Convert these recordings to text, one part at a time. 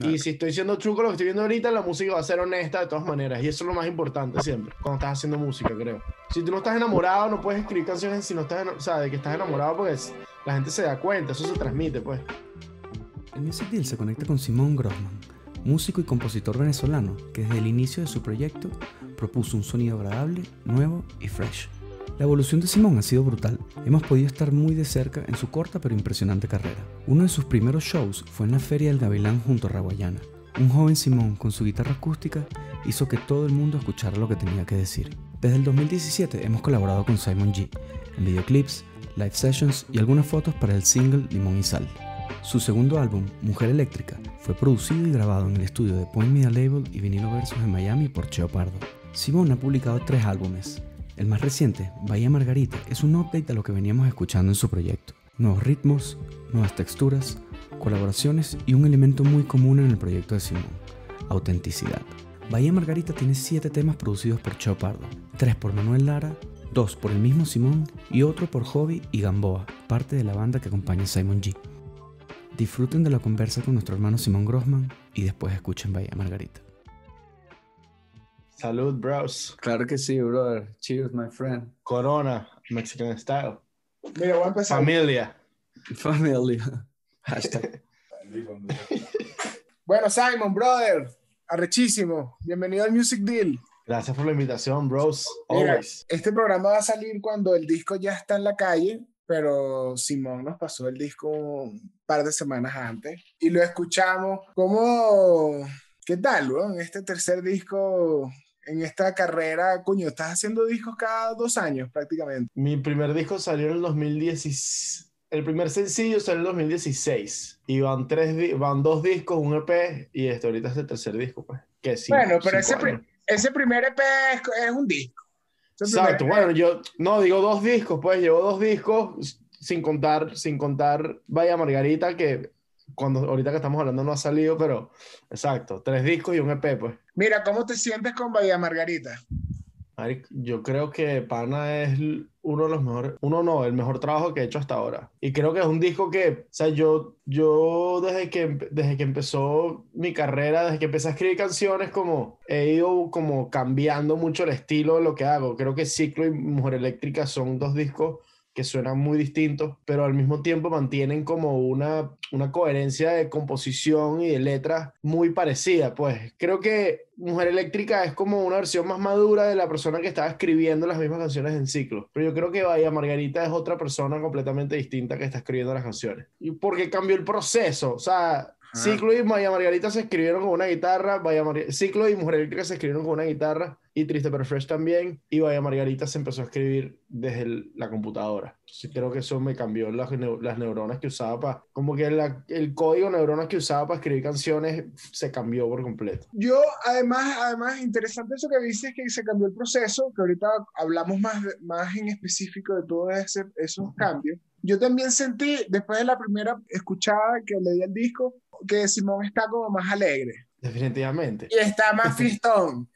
Claro. Y si estoy siendo true con lo que estoy viendo ahorita, la música va a ser honesta de todas maneras. Y eso es lo más importante siempre, cuando estás haciendo música, creo. Si tú no estás enamorado, no puedes escribir canciones si no estás, o sea, de que estás enamorado, porque la gente se da cuenta, eso se transmite, pues. El Music Deal se conecta con Simón Grossmann, músico y compositor venezolano, que desde el inicio de su proyecto propuso un sonido agradable, nuevo y fresh. La evolución de Simón ha sido brutal. Hemos podido estar muy de cerca en su corta pero impresionante carrera. Uno de sus primeros shows fue en la Feria del Gavilán junto a Rawayana. Un joven Simón con su guitarra acústica hizo que todo el mundo escuchara lo que tenía que decir. Desde el 2017 hemos colaborado con Simon G en videoclips, live sessions y algunas fotos para el single Limón y Sal. Su segundo álbum, Mujer Eléctrica, fue producido y grabado en el estudio de Point Media Label y Viniloversus en Miami por Cheo Pardo. Simón ha publicado 3 álbumes. El más reciente, Bahía Margarita, es un update a lo que veníamos escuchando en su proyecto. Nuevos ritmos, nuevas texturas, colaboraciones y un elemento muy común en el proyecto de Simón, autenticidad. Bahía Margarita tiene 7 temas producidos por Cheo Pardo, 3 por Manuel Lara, 2 por el mismo Simón y otro por Jovi y Gamboa, parte de la banda que acompaña a Simon G. Disfruten de la conversa con nuestro hermano Simón Grossmann y después escuchen Bahía Margarita. Salud, bros. Claro que sí, brother. Cheers, my friend. Corona, Mexican style. Mira, voy a empezar. Familia. Hashtag. Bueno, Simon, brother. Arrechísimo. Bienvenido al Music Deal. Gracias por la invitación, bros. Mira, always. Este programa va a salir cuando el disco ya está en la calle, pero Simón nos pasó el disco un par de semanas antes y lo escuchamos como... ¿Qué tal, bro? En este tercer disco... En esta carrera, coño, estás haciendo discos cada 2 años prácticamente. Mi primer disco salió en el 2016. El primer sencillo salió en el 2016. Y van 2 discos, un EP, y esto ahorita es el tercer disco, pues. Que sí. Bueno, pero ese primer EP es un disco. Exacto, bueno, yo no digo 2 discos, pues llevo 2 discos, sin contar Bahía Margarita, que... ahorita que estamos hablando no ha salido, pero exacto, 3 discos y un EP, pues. Mira, ¿cómo te sientes con Bahía Margarita? Yo creo que Pana es uno de los mejores, el mejor trabajo que he hecho hasta ahora. Y creo que es un disco que, o sea, yo desde que empezó mi carrera, desde que empecé a escribir canciones, como he ido como cambiando mucho el estilo de lo que hago. Creo que Ciclo y Mujer Eléctrica son 2 discos que suenan muy distintos, pero al mismo tiempo mantienen como una coherencia de composición y de letras muy parecida, pues. Creo que Mujer Eléctrica es como una versión más madura de la persona que estaba escribiendo las mismas canciones en Ciclo. Pero yo creo que Bahía Margarita es otra persona completamente distinta que está escribiendo las canciones. Y porque cambió el proceso, o sea... Ciclo y Bahía Margarita se escribieron con una guitarra, Ciclo y Mujer Eléctrica se escribieron con una guitarra y Triste Pero Fresh también, y Bahía Margarita se empezó a escribir desde la computadora. Entonces, creo que eso me cambió las neuronas que usaba para, como que el código de neuronas que usaba para escribir canciones se cambió por completo. Yo además interesante eso que dices, que se cambió el proceso, que ahorita hablamos más en específico de todos esos cambios. Yo también sentí, después de la primera escuchada que le di al disco, que Simón está como más alegre. Definitivamente. Y está más fiestón,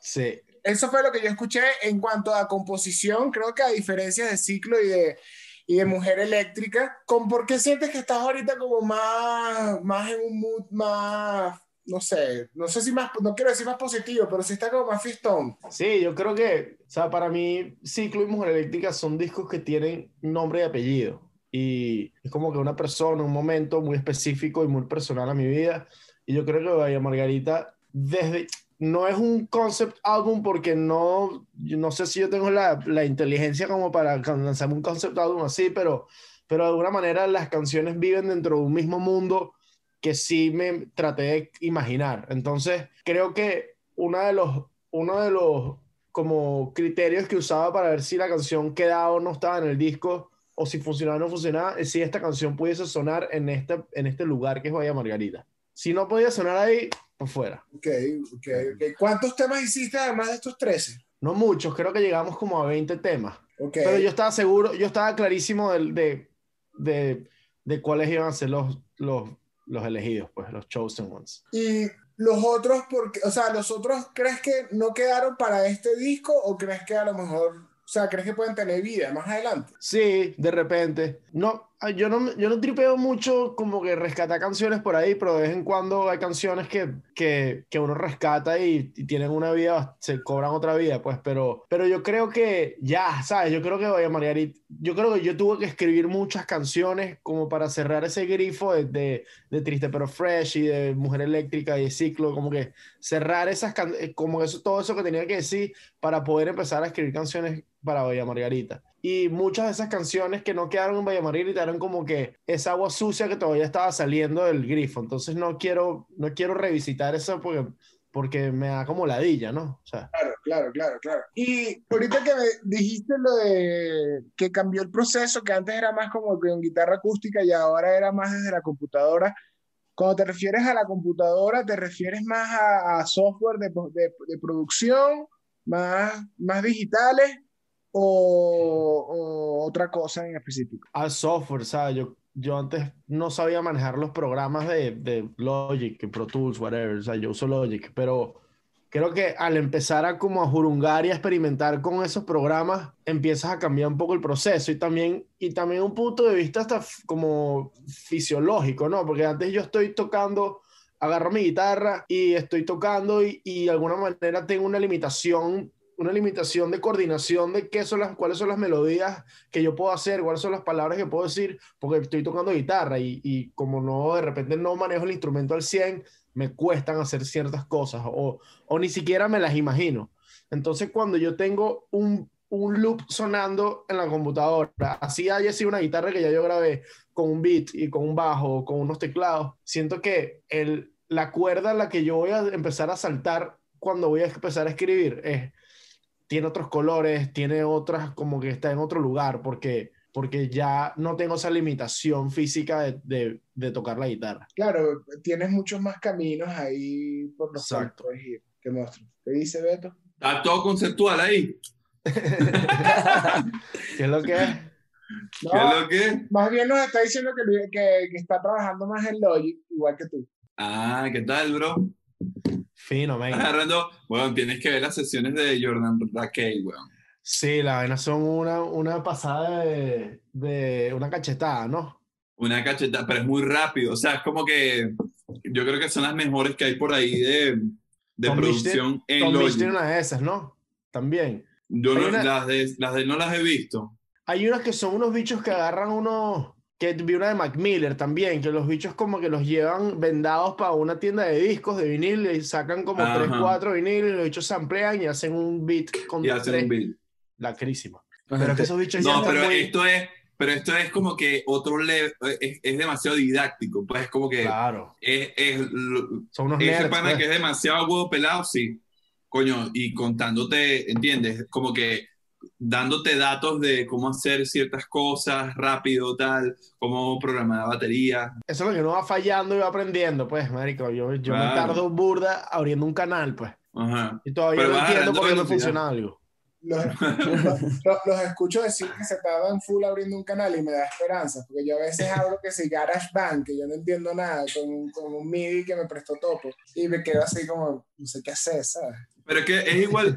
Sí. Eso fue lo que yo escuché en cuanto a composición, creo que a diferencia de Ciclo y de Mujer Eléctrica. ¿Por qué sientes que estás ahorita como más en un mood más... No sé si más, no quiero decir más positivo, pero sí está como más fiestón? Sí, yo creo que, o sea, para mí Ciclo y Mujer Eléctrica son discos que tienen nombre y apellido. Y es como que una persona, un momento muy específico y muy personal a mi vida. Y yo creo que Bahía Margarita, no es un concept álbum porque no sé si yo tengo la inteligencia como para lanzarme un concept álbum así, pero de alguna manera las canciones viven dentro de un mismo mundo que sí me traté de imaginar. Entonces, creo que uno de los como criterios que usaba para ver si la canción quedaba o no estaba en el disco, o si funcionaba o no funcionaba, es si esta canción pudiese sonar en este lugar que es Bahía Margarita. Si no podía sonar ahí, por fuera. Ok. ¿Cuántos temas hiciste además de estos 13? No muchos, creo que llegamos como a 20 temas. Okay. Pero yo estaba seguro, yo estaba clarísimo de cuáles iban a ser los elegidos, pues, los chosen ones. ¿Y los otros, crees que no quedaron para este disco o crees que a lo mejor, crees que pueden tener vida más adelante? Sí, de repente. No, Yo no tripeo mucho como que rescatar canciones por ahí, pero de vez en cuando hay canciones que uno rescata y tienen una vida, se cobran otra vida, pues, pero yo creo que ya, ¿sabes? Yo creo que Bahía Margarita, yo creo que yo tuve que escribir muchas canciones como para cerrar ese grifo de Triste Pero Fresh y de Mujer Eléctrica y de Ciclo, como que cerrar esas canciones, como eso, todo eso que tenía que decir para poder empezar a escribir canciones para Bahía Margarita. Y muchas de esas canciones que no quedaron en Bahía Margarita eran como que esa agua sucia que todavía estaba saliendo del grifo. Entonces no quiero revisitar eso porque me da como ladilla, ¿no? O sea. Claro. Y ahorita que me dijiste lo de que cambió el proceso, que antes era más como con guitarra acústica y ahora era más desde la computadora. Cuando te refieres a la computadora, ¿te refieres más a software de producción, más digitales? O otra cosa en específico. Al software, ¿sabes? Yo antes no sabía manejar los programas de Logic, Pro Tools, whatever. O sea, yo uso Logic, pero creo que al empezar a como a jurungar y a experimentar con esos programas, empiezas a cambiar un poco el proceso y también un punto de vista hasta como fisiológico, ¿no? Porque antes yo estoy tocando, agarro mi guitarra y estoy tocando y de alguna manera tengo una limitación de coordinación de cuáles son las melodías que yo puedo hacer, cuáles son las palabras que puedo decir, porque estoy tocando guitarra y como no, de repente no manejo el instrumento al 100, me cuestan hacer ciertas cosas o ni siquiera me las imagino. Entonces cuando yo tengo un loop sonando en la computadora, así haya sido una guitarra que ya yo grabé con un beat y con un bajo, con unos teclados, siento que la cuerda a la que yo voy a empezar a saltar cuando voy a empezar a escribir tiene otros colores, tiene otras, como que está en otro lugar, porque ya no tengo esa limitación física de tocar la guitarra. Claro, tienes muchos más caminos ahí por los cuales puedes ir. Qué monstruo. ¿Qué dice Beto? Está todo conceptual ahí. ¿Qué es lo que es? No, ¿qué es lo que es? Más bien nos está diciendo que está trabajando más en Logic, igual que tú. Ah, ¿qué tal, bro? Fino, man. Bueno, tienes que ver las sesiones de Jordan Raquel, weón. Sí, las venas son una pasada de una cachetada, ¿no? Una cachetada, pero es muy rápido. O sea, es como que yo creo que son las mejores que hay por ahí de producción en Logic. Tom Beach tiene unas de esas, ¿no? También. Yo las de no las he visto. Hay unas que son unos bichos que agarran unos... Que vi una de Mac Miller también, que los bichos como que los llevan vendados para una tienda de discos de vinil y sacan como 3, 4 viniles, los bichos samplean y hacen un beat con un beat. La crísima. Pero es que esos bichos no, ya pero muy... esto es como que otro level, es demasiado didáctico, pues es como que claro. Son unos nerds, pana pues. Que es demasiado huevo pelado, sí. Coño, y contándote, ¿entiendes? Como que dándote datos de cómo hacer ciertas cosas rápido, tal, cómo programar la batería. Eso es lo que uno va fallando y va aprendiendo, pues, marico. Yo me tardo burda abriendo un canal, pues. Ajá. Y todavía no entiendo por qué no funciona algo. Los escucho decir que se tardan full abriendo un canal y me da esperanza, porque yo a veces hablo que si GarageBand, que yo no entiendo nada, con un MIDI que me prestó Topo, y me quedo así como, no sé qué hacer, ¿sabes? Pero que es igual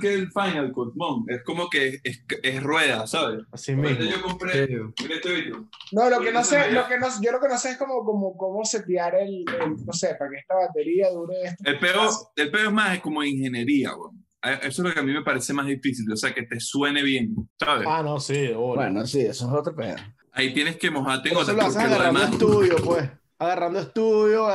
que el Final Cut, Mon. Es como que es rueda, ¿sabes? Así mismo. Yo compré, yo lo que no sé es cómo setear no sé, para que esta batería dure esto. El peor es más es como ingeniería, güey. Eso es lo que a mí me parece más difícil, o sea, que te suene bien, ¿sabes? Ah, no, sí. Bueno, sí, eso es otro peor. Ahí tienes que mojarte en otra cosa. Agarrando estudio, pues. Agarrando estudio,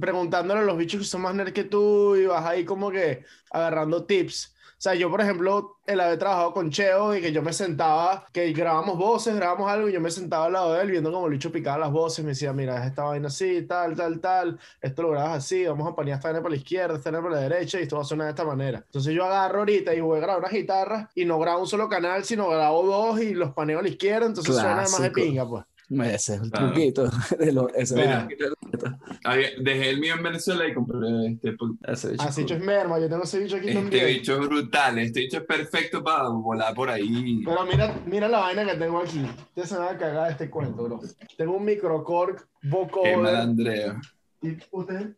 preguntándole a los bichos que son más nerd que tú y vas ahí como que agarrando tips. O sea, yo, por ejemplo, el haber trabajado con Cheo y que yo me sentaba, que grabamos voces, grabamos algo y yo me sentaba al lado de él viendo como el bicho picaba las voces. Me decía, mira, esta vaina así, tal, tal, tal. Esto lo grabas así, vamos a panear esta vaina para la izquierda, esta vaina para la derecha y esto va a sonar de esta manera. Entonces yo agarro ahorita y voy a grabar unas guitarras y no grabo un solo canal, sino grabo dos y los paneo a la izquierda, entonces clásico. Suena más de pinga, pues. Ese es el truquito. Dejé el mío en Venezuela y compré ese bicho. Así es merma, yo tengo ese bicho aquí también. Este bicho es brutal, este bicho es perfecto para volar por ahí. Pero mira la vaina que tengo aquí. Ustedes se van a cagar de este cuento, bro. Tengo un microcork vocoder. Qué mal, Andrea. ¿Y usted?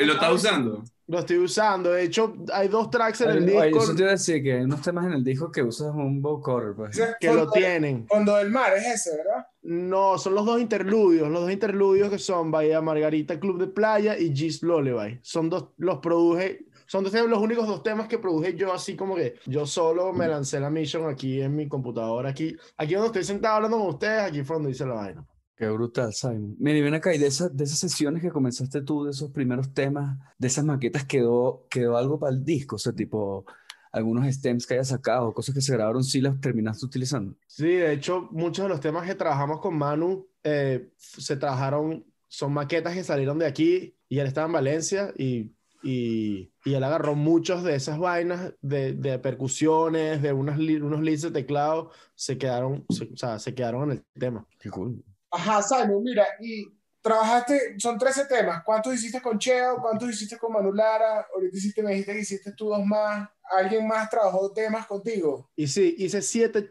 ¿Lo está usando? Lo estoy usando, de hecho hay dos tracks en el disco. Eso te iba a decir que hay unos temas en el disco que usas un vocoder, pues. Que lo tienen. Fondo del Mar es ese, ¿verdad? No, son los dos interludios que son Bahía Margarita, Club de Playa y G's Lullaby. Son los únicos dos temas que produje yo, así como que yo solo me lancé la mission aquí en mi computadora, aquí donde estoy sentado hablando con ustedes, aquí fue donde hice la vaina. Qué brutal, Simon. Mira, y ven acá, y de esas sesiones que comenzaste tú, de esos primeros temas, de esas maquetas, ¿quedó algo para el disco? O sea, tipo, algunos stems que hayas sacado, cosas que se grabaron, sí las terminaste utilizando. Sí, de hecho, muchos de los temas que trabajamos con Manu se trabajaron, son maquetas que salieron de aquí y él estaba en Valencia y él agarró muchos de esas vainas de percusiones, de unos leads de teclado, se quedaron en el tema. Qué cool. Ajá, Simon, mira, y trabajaste, son 13 temas. ¿Cuántos hiciste con Cheo? ¿Cuántos hiciste con Manuel Lara? Ahorita me dijiste que hiciste tú dos más. ¿Alguien más trabajó temas contigo? Y sí, hice siete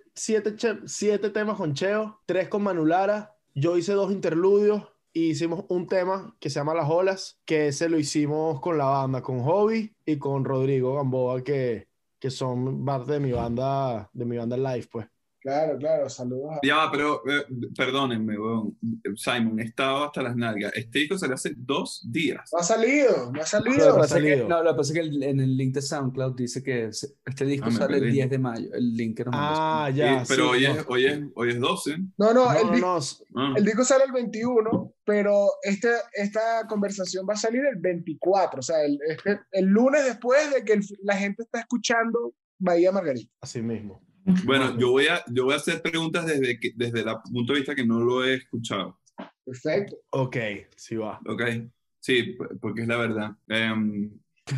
temas con Cheo, 3 con Manu Lara. Yo hice 2 interludios y hicimos un tema que se llama Las Olas, que ese lo hicimos con la banda, con Jovi y con Rodrigo Gamboa, que son parte de mi banda live, pues. Claro, saludos. Ya, pero perdónenme, weón. Simon, estaba hasta las nalgas. Este disco salió hace 2 días. No ha salido. Lo que pasa es que en el link de SoundCloud dice que este disco sale el 10 de mayo. El link que nos mandó. Ya. Pero sí, hoy es 12. El disco sale el 21, pero esta conversación va a salir el 24. O sea, el lunes después de que la gente está escuchando Bahía Margarita. Así mismo. Bueno, yo voy a hacer preguntas desde el punto de vista que no lo he escuchado. Perfecto. Ok, sí va. Ok, sí, porque es la verdad.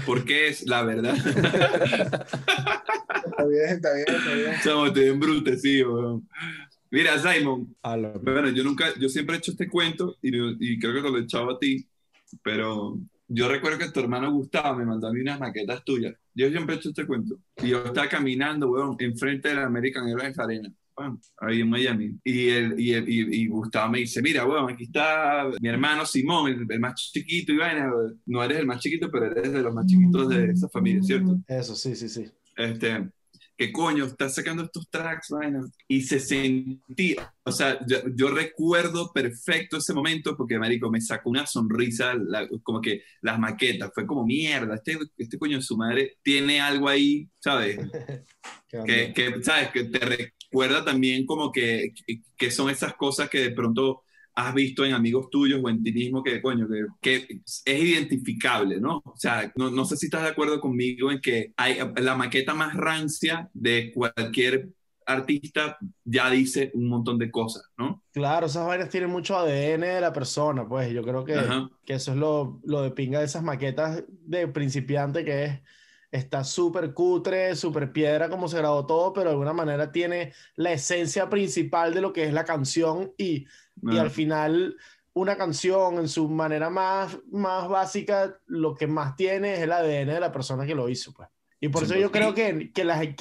Porque es la verdad. Está bien. Chamo, estoy embrutecido. Mira, Simon. Bueno, yo siempre he hecho este cuento y creo que te lo he echado a ti, pero yo recuerdo que tu hermano Gustavo me mandó a mí unas maquetas tuyas. Yo siempre he hecho este cuento. Y yo estaba caminando, weón, enfrente de la American Airlines Arena, weón, ahí en Miami. Y Gustavo me dice, mira, weón, aquí está mi hermano Simón, el más chiquito, y vaina. No eres el más chiquito, pero eres de los más chiquitos de esa familia, ¿cierto? Eso, sí. ¿Qué coño? Estás sacando estos tracks, vaina. Y se sentía, o sea, yo recuerdo perfecto ese momento porque, marico, me sacó una sonrisa, como que las maquetas, fue como mierda, este coño de su madre tiene algo ahí, ¿sabes? que ¿sabes? Que te recuerda también como que son esas cosas que de pronto has visto en amigos tuyos o en ti mismo que, coño, que es identificable, ¿no? O sea, no sé si estás de acuerdo conmigo en que hay, la maqueta más rancia de cualquier artista ya dice un montón de cosas, ¿no? Claro, esas vainas tienen mucho ADN de la persona, pues. Yo creo que eso es lo de pinga de esas maquetas de principiante, que es está súper cutre, súper piedra como se grabó todo, pero de alguna manera tiene la esencia principal de lo que es la canción y al final una canción en su manera más básica, lo que más tiene es el ADN de la persona que lo hizo, pues. Y por eso yo creo que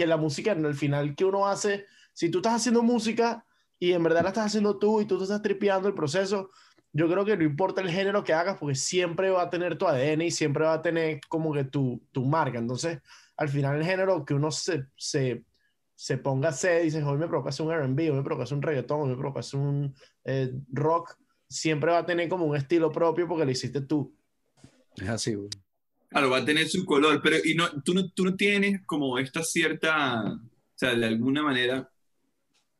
la música al final que uno hace, si tú estás haciendo música y en verdad la estás haciendo tú y tú te estás tripeando el proceso, yo creo que no importa el género que hagas, porque siempre va a tener tu ADN y siempre va a tener como que tu marca. Entonces, al final el género que uno se ponga a hacer, dices, hoy me provoca hacer un R&B, hoy me provoca hacer un reggaetón, hoy me provoca hacer un rock, siempre va a tener como un estilo propio porque lo hiciste tú. Es así, güey. Claro, va a tener su color, pero y no, tú no tienes como esta cierta, o sea, de alguna manera,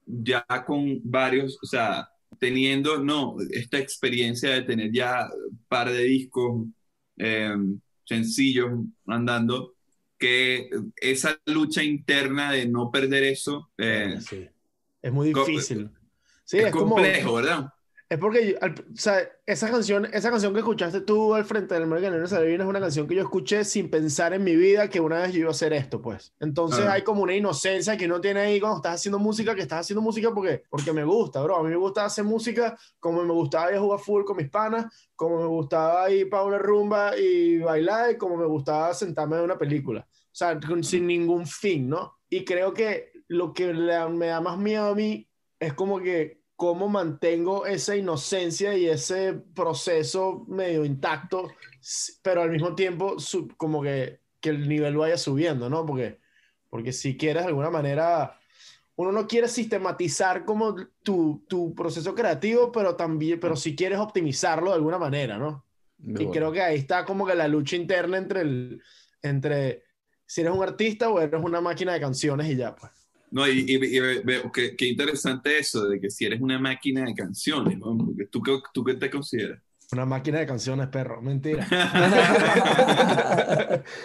ya con varios, o sea, teniendo, no, esta experiencia de tener ya un par de discos sencillos andando, que esa lucha interna de no perder eso... sí. Es muy difícil. Sí, es complejo, como, ¿verdad? Es porque, o sea, esa canción que escuchaste tú al frente del American Airlines Arena es una canción que yo escuché sin pensar en mi vida que una vez yo iba a hacer esto, pues. Entonces hay como una inocencia que uno tiene ahí cuando estás haciendo música porque me gusta, bro. A mí me gusta hacer música como me gustaba ir a jugar fútbol con mis panas, como me gustaba ir para una rumba y bailar, y como me gustaba sentarme a ver una película. O sea, sin ningún fin, ¿no? Y creo que lo que me da más miedo a mí es como que cómo mantengo esa inocencia y ese proceso medio intacto, pero al mismo tiempo como que el nivel vaya subiendo, ¿no? Porque si quieres de alguna manera uno no quiere sistematizar como tu proceso creativo, pero sí quieres optimizarlo de alguna manera, ¿no? Muy y bueno. Creo que ahí está como que la lucha interna entre si eres un artista o eres una máquina de canciones y ya, pues. No, y veo qué interesante eso, de que si eres una máquina de canciones, ¿no? Porque ¿tú qué te consideras? Una máquina de canciones, perro. Mentira.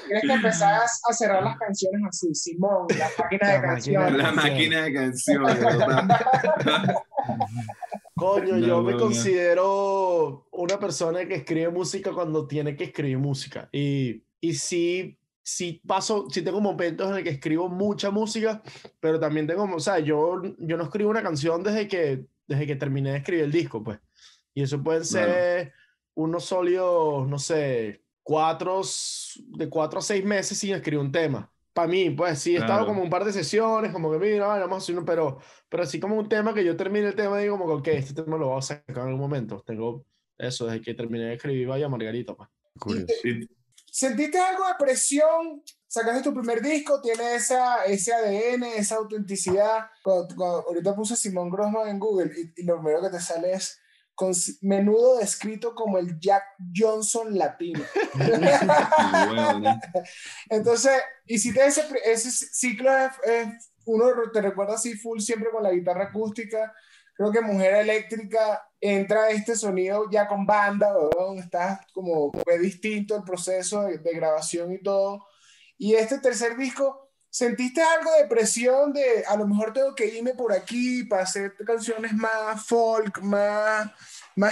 Tienes que empezar a cerrar las canciones así, Simón, la máquina de canciones. La máquina de canciones, coño, yo me considero una persona que escribe música cuando tiene que escribir música. Y sí tengo momentos en el que escribo mucha música, pero también tengo, o sea, yo no escribo una canción desde que terminé de escribir el disco, pues. Y eso pueden ser unos sólidos, no sé, de 4 a 6 meses sin escribir un tema. Para mí, pues sí, he estado como un par de sesiones, como que mira, vamos a hacer uno, pero así como un tema que yo termine el tema y digo, como que, ok, este tema lo voy a sacar en algún momento. Tengo eso, desde que terminé de escribir Bahía Margarita, pues. ¿Sentiste algo de presión? Sacaste tu primer disco, tiene ese ADN, esa autenticidad. Ahorita puse Simón Grossmann en Google y lo primero que te sale es Menudo descrito como el Jack Johnson latino. Entonces, y si ese ciclo uno te recuerda así full siempre con la guitarra acústica. Creo que Mujer Eléctrica entra este sonido ya con banda, ¿verdad? Estás como es distinto el proceso de grabación y todo. Y este tercer disco, ¿sentiste algo de presión de a lo mejor tengo que irme por aquí para hacer canciones más folk, más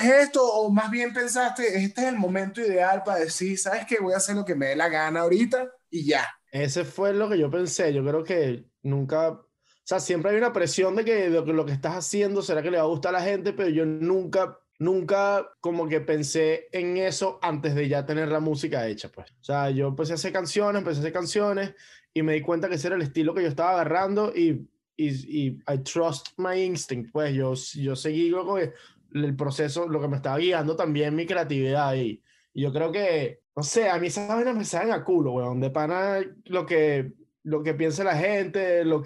esto? ¿O más bien pensaste, este es el momento ideal para decir, ¿sabes qué? Voy a hacer lo que me dé la gana ahorita y ya. Ese fue lo que yo pensé. Yo creo que nunca, o sea, siempre hay una presión de que lo que estás haciendo, ¿será que le va a gustar a la gente? Pero yo nunca como que pensé en eso antes de ya tener la música hecha, pues. O sea, yo empecé a hacer canciones y me di cuenta que ese era el estilo que yo estaba agarrando y I trust my instinct, pues. Yo seguí luego el proceso, lo que me estaba guiando también mi creatividad ahí. Y yo creo que, no sé, a mí esas vainas me salen a culo, weón, de pana lo que piensa la gente, y no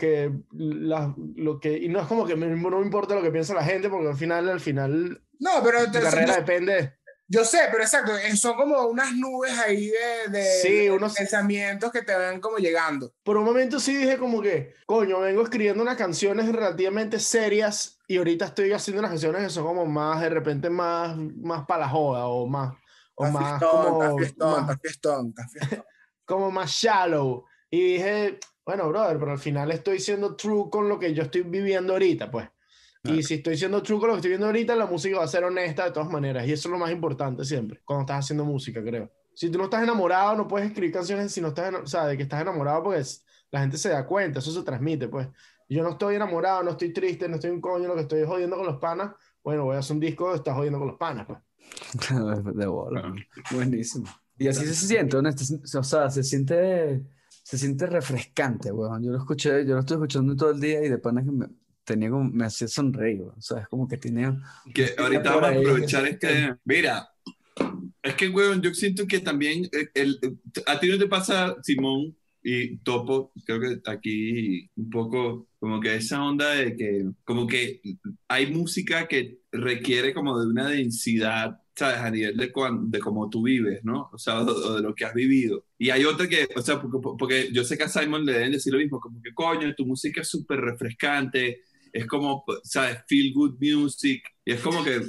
es como que no me importa lo que piensa la gente, porque al final no, pero tu carrera depende. Yo sé, pero exacto, son como unas nubes ahí de pensamientos que te van como llegando. Por un momento sí dije como que, coño, vengo escribiendo unas canciones relativamente serias y ahorita estoy haciendo unas canciones que son como más, de repente, más para la joda o más... O más fiestón. Como más shallow. Y dije, bueno, brother, pero al final estoy siendo true con lo que yo estoy viviendo ahorita, pues. Claro. Y si estoy siendo true con lo que estoy viendo ahorita, la música va a ser honesta de todas maneras. Y eso es lo más importante siempre, cuando estás haciendo música, creo. Si tú no estás enamorado, no puedes escribir canciones si no estás, o sea, de que estás enamorado, porque la gente se da cuenta, eso se transmite, pues. Yo no estoy enamorado, no estoy triste, no estoy un coño, lo que estoy jodiendo con los panas, bueno, voy a hacer un disco de estás jodiendo con los panas, pues. De bola. Buenísimo. Y así se siente, honesto, o sea, se siente refrescante, weón. Yo lo escuché, yo lo estoy escuchando todo el día y de pana que me hacía sonreír, o sea, es como que tenía... Que ahorita vamos a aprovechar este... Mira, es que, weón, yo siento que también... a ti no te pasa, Simón y Topo, creo que aquí un poco como que esa onda de que... Como que hay música que requiere como de una densidad, ¿sabes? A nivel de cómo tú vives, ¿no? O sea, o de lo que has vivido. Y hay otra que, o sea, porque yo sé que a Simon le deben decir lo mismo, como que, coño, tu música es súper refrescante... Es como, ¿sabes? Feel good music. Y es como que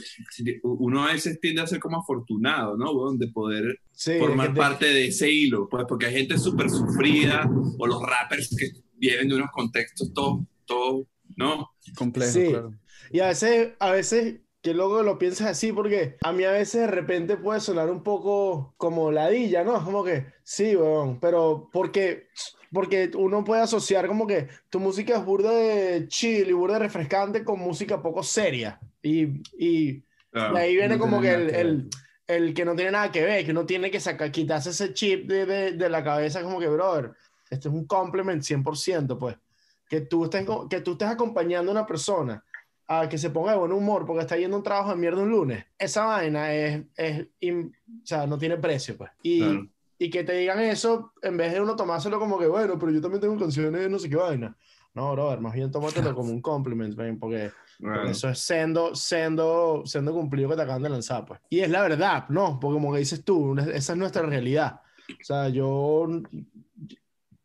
uno a veces tiende a ser como afortunado, ¿no? Bueno, de poder formar parte de ese hilo. Pues porque hay gente súper sufrida o los rappers que vienen de unos contextos todo, ¿no? Complejo, sí. Claro. Y a veces, que luego lo piensas así, porque a mí a veces de repente puede sonar un poco como ladilla, ¿no? Es como que, sí, weón, pero porque uno puede asociar como que tu música es burda de chill y burda de refrescante con música poco seria. Y ahí viene no como que el que no tiene nada que ver, que uno tiene que quitarse ese chip de la cabeza, como que, brother, este es un compliment 100%, pues. Que tú estés acompañando a una persona a que se ponga de buen humor porque está yendo a un trabajo de mierda un lunes. Esa vaina o sea, no tiene precio, pues. Y que te digan eso, en vez de uno tomárselo como que, bueno, pero yo también tengo canciones de no sé qué vaina. No, brother, más bien tómatelo como un compliment, man, porque bueno, eso es sendo cumplido que te acaban de lanzar, pues. Y es la verdad, ¿no? Porque como que dices tú, esa es nuestra realidad. O sea, yo...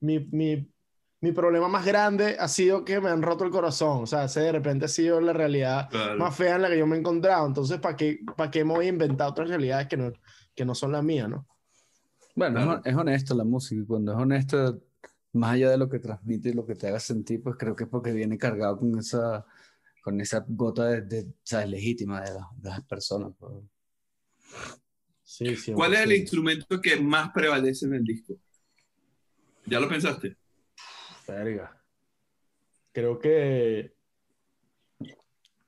Mi problema más grande ha sido que me han roto el corazón. O sea, ese de repente ha sido la realidad más fea en la que yo me he encontrado. Entonces, ¿para qué me voy a inventar otras realidades que no son las mías, no? Bueno, es honesto la música. Cuando es honesta, más allá de lo que transmite y lo que te haga sentir, pues creo que es porque viene cargado con esa gota de ¿sabes? Legítima de las personas. Pues. Sí, ¿cuál es el instrumento que más prevalece en el disco? ¿Ya lo pensaste? Verga. Creo que...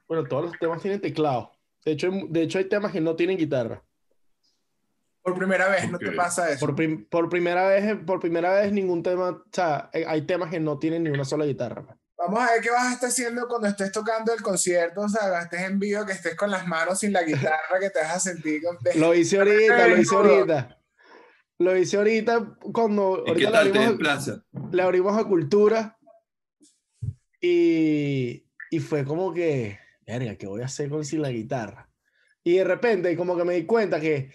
Bueno, todos los temas tienen teclado. De hecho, hay temas que no tienen guitarra. Por primera vez, okay. ¿No te pasa eso? Por primera vez ningún tema... O sea, hay temas que no tienen ni una sola guitarra. Vamos a ver qué vas a estar haciendo cuando estés tocando el concierto, o sea, estés en vivo, que estés con las manos sin la guitarra, que te vas a sentir... Lo hice ahorita. Lo hice ahorita cuando... ¿Y qué tal te desplaza? Le abrimos a Cultura y fue como que... Verga, ¿qué voy a hacer sin la guitarra? Y de repente como que me di cuenta que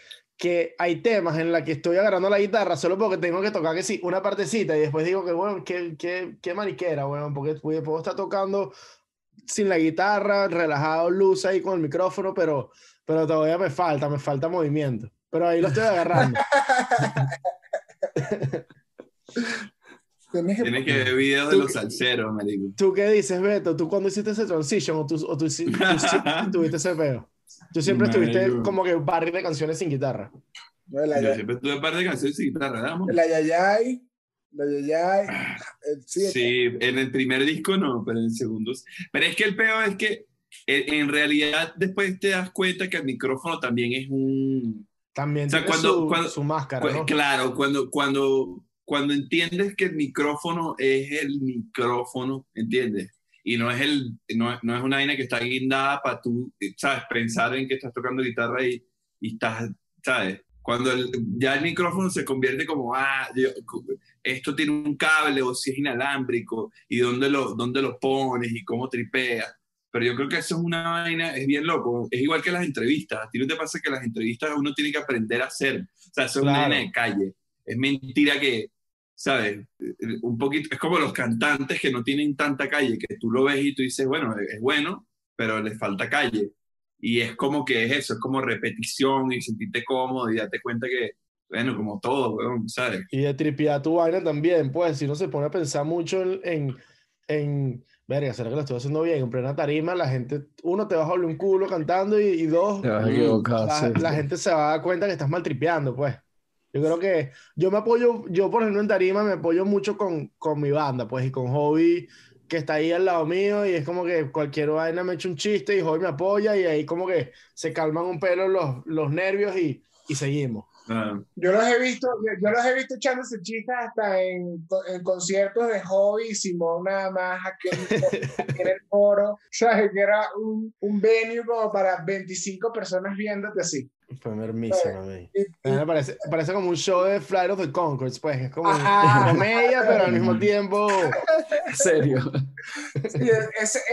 hay temas en los que estoy agarrando la guitarra solo porque tengo que tocar que sí, una partecita, y después digo que, bueno, qué mariquera, bueno, porque puedo estar tocando sin la guitarra, relajado, luz ahí con el micrófono, pero todavía me falta movimiento. Pero ahí lo estoy agarrando. Tienes que ver videos de los salseros, marico. ¿Tú qué dices, Beto? ¿Tú cuando hiciste ese transition o tú tuviste ese peo? ¿Tú siempre estuviste como que un par de canciones sin guitarra? Yo siempre tuve un par de canciones sin guitarra, ¿verdad? La Yayay. Sí, en el primer disco no, pero en el segundo. Pero es que el peo es que en realidad después te das cuenta que el micrófono también es un... También, o sea, cuando su máscara, ¿no? Claro, cuando entiendes que el micrófono es el micrófono, ¿entiendes? Y no es una vaina que está guindada para tú, ¿sabes? Pensar en que estás tocando guitarra y estás, ¿sabes? Cuando ya el micrófono se convierte como, esto tiene un cable o si es inalámbrico y dónde lo pones y cómo tripeas. Pero yo creo que eso es una vaina, es bien loco. Es igual que las entrevistas. A ti no te pasa que las entrevistas uno tiene que aprender a hacer. O sea, eso es una vaina de calle. Es mentira que, ¿sabes? Un poquito, es como los cantantes que no tienen tanta calle, que tú lo ves y tú dices, bueno, es bueno, pero le falta calle. Y es como que es eso, es como repetición y sentirte cómodo y darte cuenta que, bueno, como todo, weón, ¿sabes? Y de tripear tu vaina también, pues, si uno se pone a pensar mucho en verga, ¿será que lo estoy haciendo bien? En plena tarima, la gente, uno, te va a joder un culo cantando y dos, la gente se va a dar cuenta que estás mal tripeando, pues. Yo creo que yo me apoyo, yo por ejemplo en tarima me apoyo mucho con mi banda, pues, y con Jovi, que está ahí al lado mío, y es como que cualquier vaina me echa un chiste y Jovi me apoya, y ahí como que se calman un pelo los nervios y seguimos. Yo los he visto echándose chistes hasta en conciertos de Jovi y Simón, nada más aquí en el foro, sabes que era un venue como para 25 personas viéndote así. Fue mermísimo, ¿no? Parece como un show de Flight of the Conchords, pues, es como comedia, pero al mismo tiempo serio. Sí,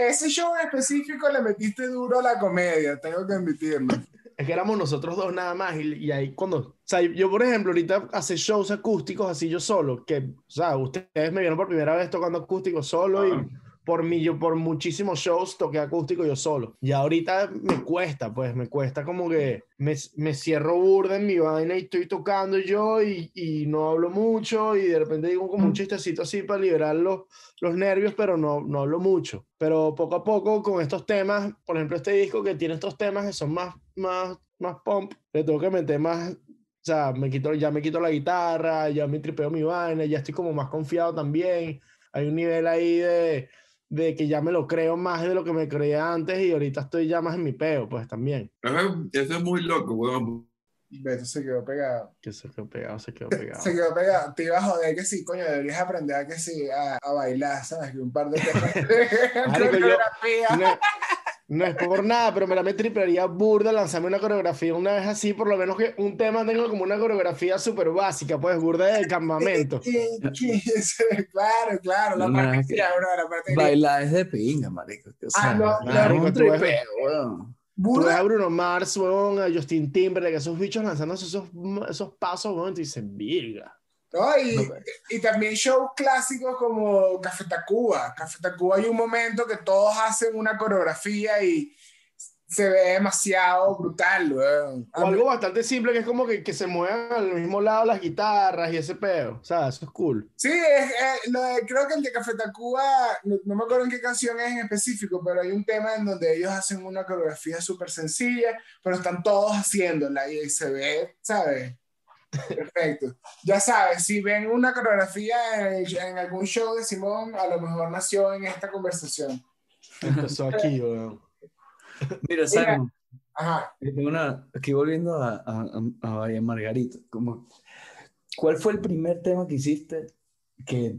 ese show en específico le metiste duro a la comedia, tengo que admitirlo. Es que éramos nosotros dos nada más y ahí cuando... O sea, yo por ejemplo ahorita hace shows acústicos así yo solo, que, o sea, ustedes me vieron por primera vez tocando acústico solo y por muchísimos shows toqué acústico yo solo. Y ahorita me cuesta como que me cierro burda en mi vaina y estoy tocando yo y no hablo mucho y de repente digo como un chistecito así para liberar los nervios, pero no hablo mucho. Pero poco a poco con estos temas, por ejemplo este disco que tiene estos temas que son más pump, le tengo que meter más, o sea, ya me quito la guitarra, ya me tripeo mi vaina, ya estoy como más confiado también. Hay un nivel ahí de que ya me lo creo más de lo que me creía antes y ahorita estoy ya más en mi peo, pues, también. Eso es muy loco, weón. Beto se quedó pegado. Se quedó pegado. Te iba a joder que sí, coño, deberías aprender a que sí, a bailar, ¿sabes? Que un par de... Marico, No es por nada, pero me la triplaría burda lanzarme una coreografía una vez así, por lo menos que un tema tenga como una coreografía súper básica, pues burda del campamento. Claro, claro, la parte que... Bailar es de pinga, marico. O sea, marico, tú ves, tú ves a Bruno Mars, weón, a Justin Timberlake, esos bichos lanzándose esos pasos, weón, y dices, virga. ¿No? Y también shows clásicos como Café Tacuba. Café Tacuba, hay un momento que todos hacen una coreografía y se ve demasiado brutal, weón. O algo bastante simple que es como que se muevan al mismo lado las guitarras y ese pedo. O sea, eso es cool. Sí, creo que el de Café Tacuba, no me acuerdo en qué canción es en específico, pero hay un tema en donde ellos hacen una coreografía súper sencilla, pero están todos haciéndola y se ve, ¿sabes? Perfecto. Ya sabes, si ven una coreografía en algún show de Simón, a lo mejor nació en esta conversación. Empezó aquí, weón. Mira, Simón. Ajá. Aquí volviendo a Bahía Margarita. ¿Cuál fue el primer tema que hiciste que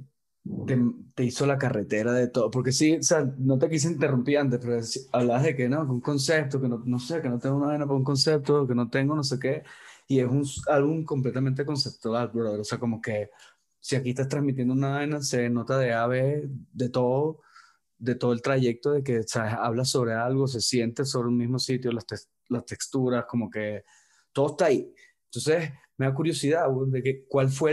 te hizo la carretera de todo? Porque sí, o sea, no te quise interrumpir antes, pero hablabas de que no, que un concepto, que no sé, que no tengo una vaina para un concepto, que no tengo no sé qué. Y es un álbum completamente conceptual, brother. O sea, como que si aquí estás transmitiendo una vaina, se nota de A, B, de todo el trayecto, de que, ¿sabes? Habla sobre algo, se siente sobre un mismo sitio, las texturas, como que todo está ahí. Entonces, me da curiosidad, bro, de que cuál fue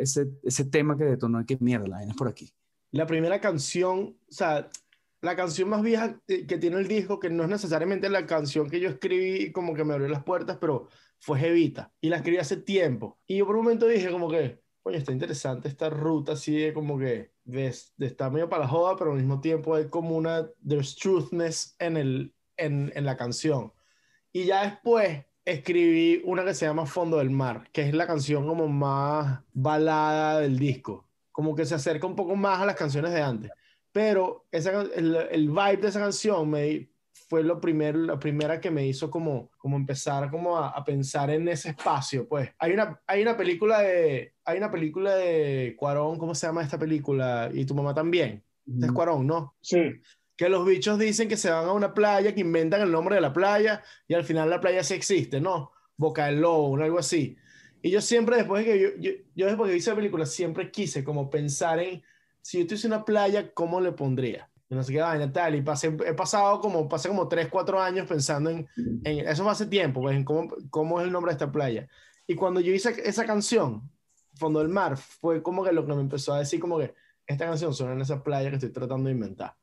ese tema que detonó, que mierda, la vaina es por aquí. La primera canción, o sea... La canción más vieja que tiene el disco, que no es necesariamente la canción que yo escribí, como que me abrió las puertas, pero fue Jevita. Y la escribí hace tiempo. Y yo por un momento dije como que, coño, está interesante esta ruta así de como que, de estar medio para la joda, pero al mismo tiempo hay como una, there's truthness en la canción. Y ya después escribí una que se llama Fondo del Mar, que es la canción como más balada del disco. Como que se acerca un poco más a las canciones de antes. Pero el vibe de esa canción fue la primera que me hizo como empezar como a pensar en ese espacio, pues. Hay una película de Cuarón, ¿cómo se llama esta película? Y tu mamá también. Es Cuarón, ¿no? Sí. Que los bichos dicen que se van a una playa, que inventan el nombre de la playa, y al final la playa sí existe, ¿no? Boca del Lobo, algo así. Y yo siempre, después que vi esa película, siempre quise como pensar en... Si yo estuviese en una playa, ¿cómo le pondría? No sé qué vaina, tal. Y pasé como 3, 4 años pensando en eso hace tiempo, pues, en cómo es el nombre de esta playa. Y cuando yo hice esa canción, Fondo del Mar, fue como que lo que me empezó a decir, como que esta canción suena en esa playa que estoy tratando de inventar.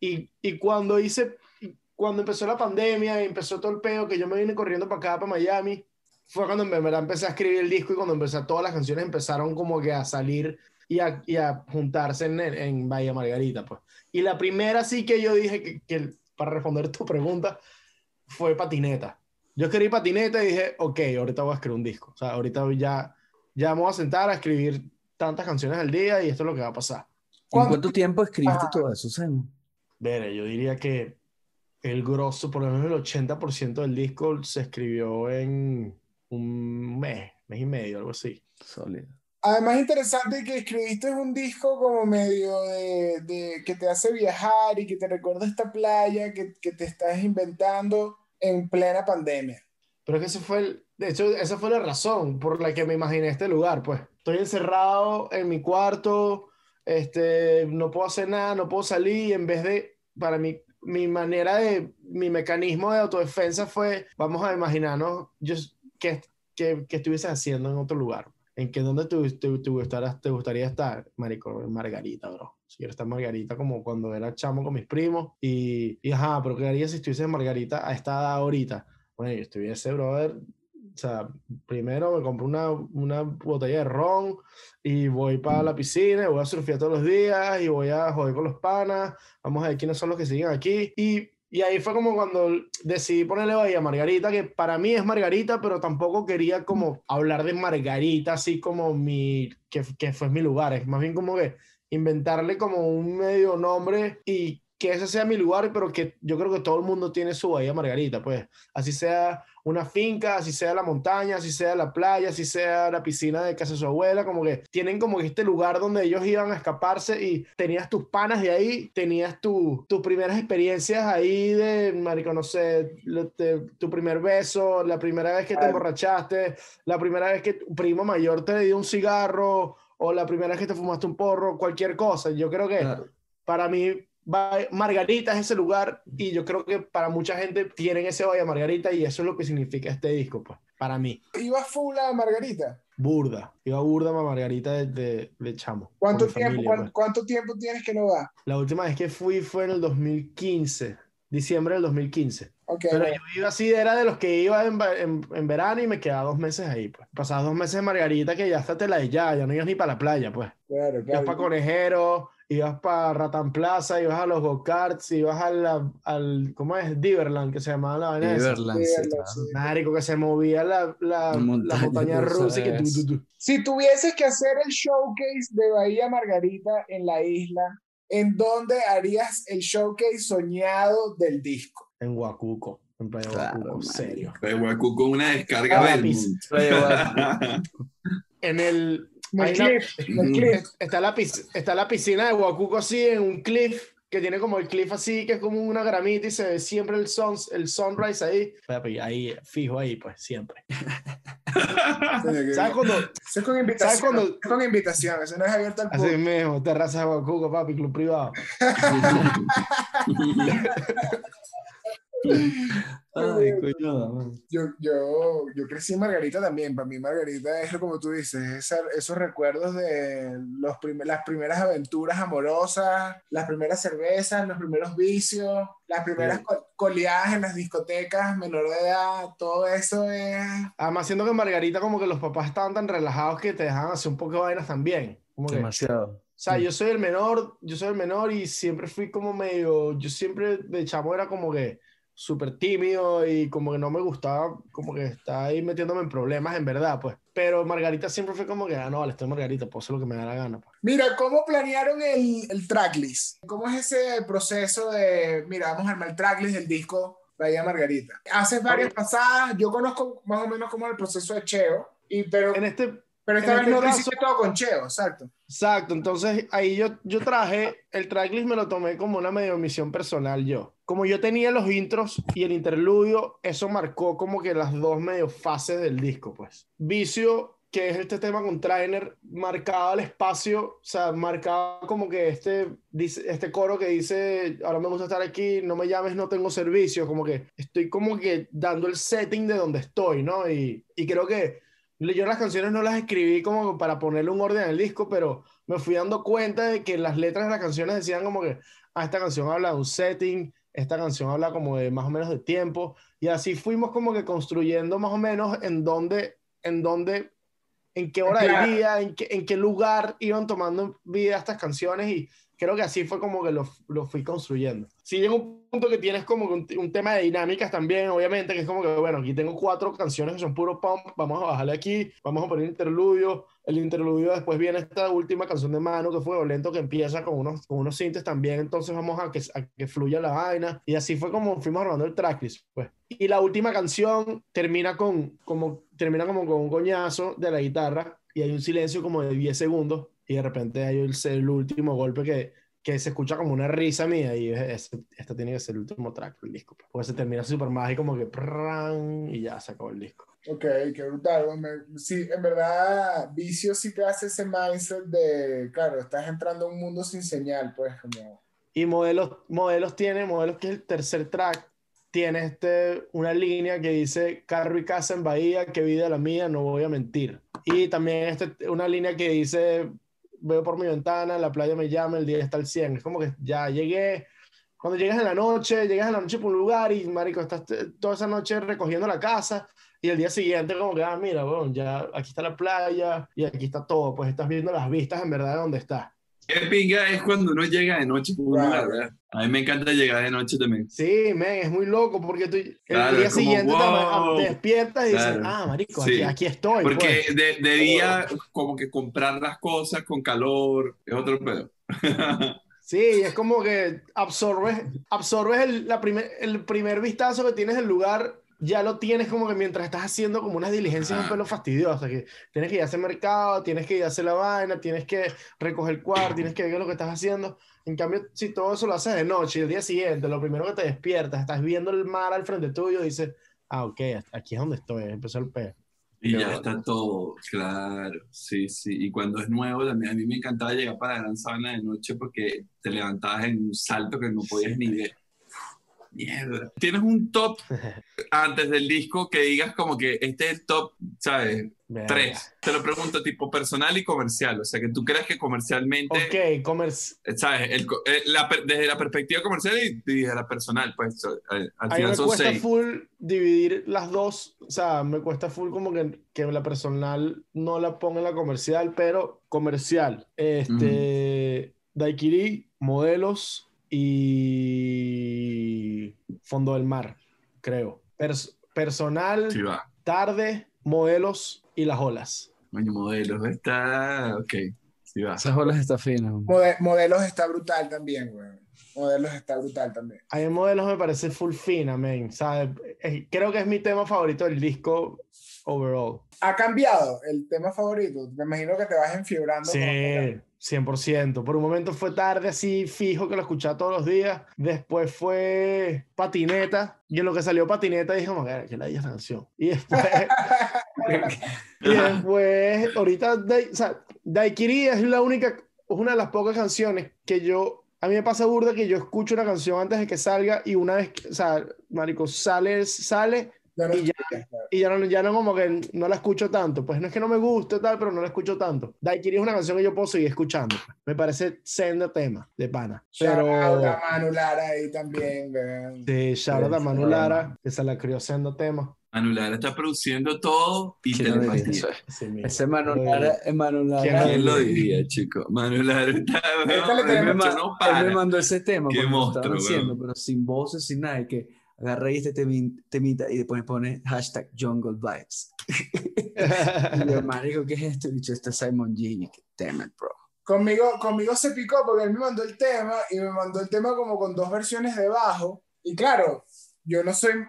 Y cuando empezó la pandemia, empezó todo el peo, que yo me vine corriendo para acá, para Miami, fue cuando en verdad empecé a escribir el disco y cuando todas las canciones empezaron como que a salir... Y a juntarse en Bahía Margarita, pues. Y la primera sí que yo dije que para responder tu pregunta fue Patineta. Yo escribí Patineta y dije, ok, ahorita voy a escribir un disco. O sea, ahorita ya me voy a sentar a escribir tantas canciones al día y esto es lo que va a pasar. ¿Cuánto tiempo escribiste todo eso, Sam? Veré, yo diría que el grosso, por lo menos el 80% del disco se escribió en un mes y medio, algo así. Sólido. Además, interesante que escribiste un disco como medio de que te hace viajar y que te recuerda esta playa que te estás inventando en plena pandemia. Pero es que esa fue la razón por la que me imaginé este lugar, pues. Estoy encerrado en mi cuarto, no puedo hacer nada, no puedo salir, y en vez de, para mí, mi mecanismo de autodefensa fue, vamos a imaginarnos qué estuviese haciendo en otro lugar. ¿En qué dónde te gustaría estar? Marico, Margarita, bro. Si quiero estar en Margarita como cuando era chamo con mis primos. Y ajá, pero ¿qué haría si estuviese en Margarita a esta edad ahorita? Bueno, yo estuviese, brother. O sea, primero me compro una botella de ron y voy para la piscina y voy a surfear todos los días y voy a joder con los panas. Vamos a ver quiénes son los que siguen aquí. Y ahí fue como cuando decidí ponerle Bahía Margarita, que para mí es Margarita, pero tampoco quería como hablar de Margarita, así como que fue mi lugar. Es más bien como que inventarle como un medio nombre y que ese sea mi lugar, pero que yo creo que todo el mundo tiene su Bahía Margarita, pues. Así sea una finca, así sea la montaña, así sea la playa, así sea la piscina de casa de su abuela, como que tienen como este lugar donde ellos iban a escaparse y tenías tus panas de ahí, tenías tus primeras experiencias ahí de, marico, no sé, tu primer beso, la primera vez que te emborrachaste, la primera vez que tu primo mayor te dio un cigarro, o la primera vez que te fumaste un porro, cualquier cosa. Yo creo que para mí Margarita es ese lugar, y yo creo que para mucha gente tienen ese Bahía Margarita, y eso es lo que significa este disco, pues, para mí. ¿Iba full a Margarita? Burda. Iba burda a Margarita de chamo. ¿Cuánto tiempo tienes que no va? La última vez que fui fue en el 2015, diciembre del 2015. Okay, pero yo iba así, era de los que iba en verano y me quedaba 2 meses ahí, pues. Pasaba 2 meses en Margarita, que ya hasta te la de ya no ibas ni para la playa, pues. Claro. Ibas para Conejero, ibas para Ratán Plaza, ibas a los go-karts, ibas al ¿cómo es? Diverland, que se llamaba la vaina. Diverland, que se movía la montaña rusa. Que Si tuvieses que hacer el showcase de Bahía Margarita en la isla, ¿en dónde harías el showcase soñado del disco? En Huacuco, en Playa Huacuco, serio. Playa Huacuco, una descarga del en el... cliff. Está la piscina de Huacuco así en un cliff, que tiene como el cliff así, que es como una gramita y se ve siempre el sunrise ahí. Ahí, fijo ahí, pues, siempre. ¿Sabes cuando? Eso es con invitación. Es con invitación, eso no es abierto al público. Así mismo, terraza de Huacuco, papi, club privado. Ay, yo crecí en Margarita también. Para mí Margarita es como tú dices, esos recuerdos de las primeras aventuras amorosas, las primeras cervezas, los primeros vicios, las primeras coleadas en las discotecas, menor de edad, todo eso es... Además, siento que en Margarita como que los papás estaban tan relajados que te dejaban hacer un poco de vainas también, como demasiado. O sea, yo soy el menor y siempre fui como medio... Yo siempre de chamo era como que súper tímido y como que no me gustaba como que está ahí metiéndome en problemas, en verdad, pues. Pero Margarita siempre fue como que, ah, no, vale, estoy Margarita, puedo hacer lo que me da la gana, pues. Mira, ¿cómo planearon el tracklist? ¿Cómo es ese proceso de, mira, vamos a armar el tracklist del disco Bahía Margarita? Haces varias pasadas, yo conozco más o menos como el proceso de Cheo, pero esta vez no lo hice todo con Cheo, exacto. Exacto, entonces ahí yo traje, el tracklist me lo tomé como una medio misión personal yo. Como yo tenía los intros y el interludio, eso marcó como que las dos medio fases del disco, pues. Vicio, que es este tema con Trainer, marcaba el espacio, o sea, marcaba como que este coro que dice, ahora me gusta estar aquí, no me llames, no tengo servicio, como que estoy como que dando el setting de donde estoy, ¿no? Y creo que yo las canciones no las escribí como para ponerle un orden al disco, pero me fui dando cuenta de que las letras de las canciones decían como que, ah, esta canción habla de un setting, esta canción habla como de más o menos de tiempo, y así fuimos como que construyendo más o menos en qué hora del día, en qué lugar iban tomando vida estas canciones, y creo que así fue como que lo fui construyendo. Sí, llega un punto que tienes como un tema de dinámicas también, obviamente, que es como que, bueno, aquí tengo 4 canciones que son puro pump, vamos a bajarle aquí, vamos a poner interludio, el interludio después viene esta última canción de Manu, que fue Violento, que empieza con unos sintes también, entonces vamos a que fluya la vaina, y así fue como fuimos armando el tracklist, pues. Y la última canción termina como con un coñazo de la guitarra, y hay un silencio como de 10 segundos, y de repente hay el último golpe que se escucha como una risa mía, y este tiene que ser el último track del disco, porque se termina súper mágico, como que prrrán, y ya se acabó el disco. Ok, qué brutal. Sí, en verdad, Vicio sí te hace ese mindset de, claro, estás entrando a un mundo sin señal, pues, como... Y Modelos, que es el tercer track, tiene una línea que dice carro y casa en Bahía, que vida la mía, no voy a mentir. Y también una línea que dice veo por mi ventana, la playa me llama, el día está al 100. Es como que ya llegué. Cuando llegas en la noche por un lugar y, marico, estás toda esa noche recogiendo la casa, y el día siguiente como que, ah, mira, bueno, ya aquí está la playa y aquí está todo. Pues estás viendo las vistas en verdad de donde estás. Qué pinga es cuando uno llega de noche por un lugar, ¿verdad? A mí me encanta llegar de noche también. Sí, men, es muy loco porque tú el día siguiente wow, te despiertas y dices, ah, marico, aquí estoy. Porque pues, de día como que comprar las cosas con calor es otro pedo. Sí, es como que absorbes el primer vistazo que tienes del lugar, ya lo tienes como que mientras estás haciendo como unas diligencias un pelo fastidiosas, que tienes que ir a hacer mercado, tienes que ir a hacer la vaina, tienes que recoger el cuarto, tienes que ver lo que estás haciendo. En cambio, si todo eso lo haces de noche, el día siguiente, lo primero que te despiertas, estás viendo el mar al frente tuyo, dices, ah, ok, aquí es donde estoy, empezó el peo. Y pero ya bueno, está todo, claro, sí, sí. Y cuando es nuevo, a mí me encantaba llegar para la Gran Sabana de noche porque te levantabas en un salto que no podías ni ver. Mierda. ¿Tienes un top antes del disco que digas como que este es el top, sabes? Mierda. 3. Te lo pregunto tipo personal y comercial. O sea, que tú creas que comercialmente... Ok, comercial. ¿Sabes? Desde la perspectiva comercial y desde la personal, pues al final son 6. A mí me cuesta full dividir las dos. O sea, me cuesta full como que la personal no la ponga en la comercial, pero comercial. Daiquiri, Modelos y Fondo del Mar, creo. Personal, sí, Tarde, Modelos y Las Olas. Bueno, Modelos está... Ok, sí va. Las Olas está fina. Modelos está brutal también, güey. Modelos está brutal también. A mí Modelos me parece full fina, man. O sea, creo que es mi tema favorito del disco overall. ¿Ha cambiado el tema favorito? Me imagino que te vas enfiebrando. Sí. 100%. Por un momento fue Tarde, así fijo, que lo escuchaba todos los días. Después fue Patineta. Y en lo que salió Patineta dije, como, ¿qué la esta canción? Y después... ahorita... O sea, Daiquiri es la única... Es una de las pocas canciones que yo... A mí me pasa burda que yo escucho una canción antes de que salga y una vez... O sea, marico, sale... Y ya no como que no la escucho tanto. Pues no es que no me guste tal, pero no la escucho tanto. Daiquiri es una canción que yo puedo seguir escuchando. Me parece sendo tema de pana. Pero... Shout out a Manu Lara ahí también, man. Sí, shout out a Manu Lara, que se la crió sendo tema. Manu Lara está produciendo todo y telepatía. Sí, ese Manu Lara es Manu Lara. ¿Quién lo diría, chico? Manu Lara está... Él me mandó ese tema. Qué monstruo, diciendo, pero sin voces, sin nada, que... Agarra este temita y después pone hashtag Jungle Vibes. Y yo, marico, ¿qué es esto? Bicho, este es Simon Gini, que damn it, bro. Conmigo se picó porque él me mandó el tema y me mandó el tema como con 2 versiones debajo. Y claro, yo no soy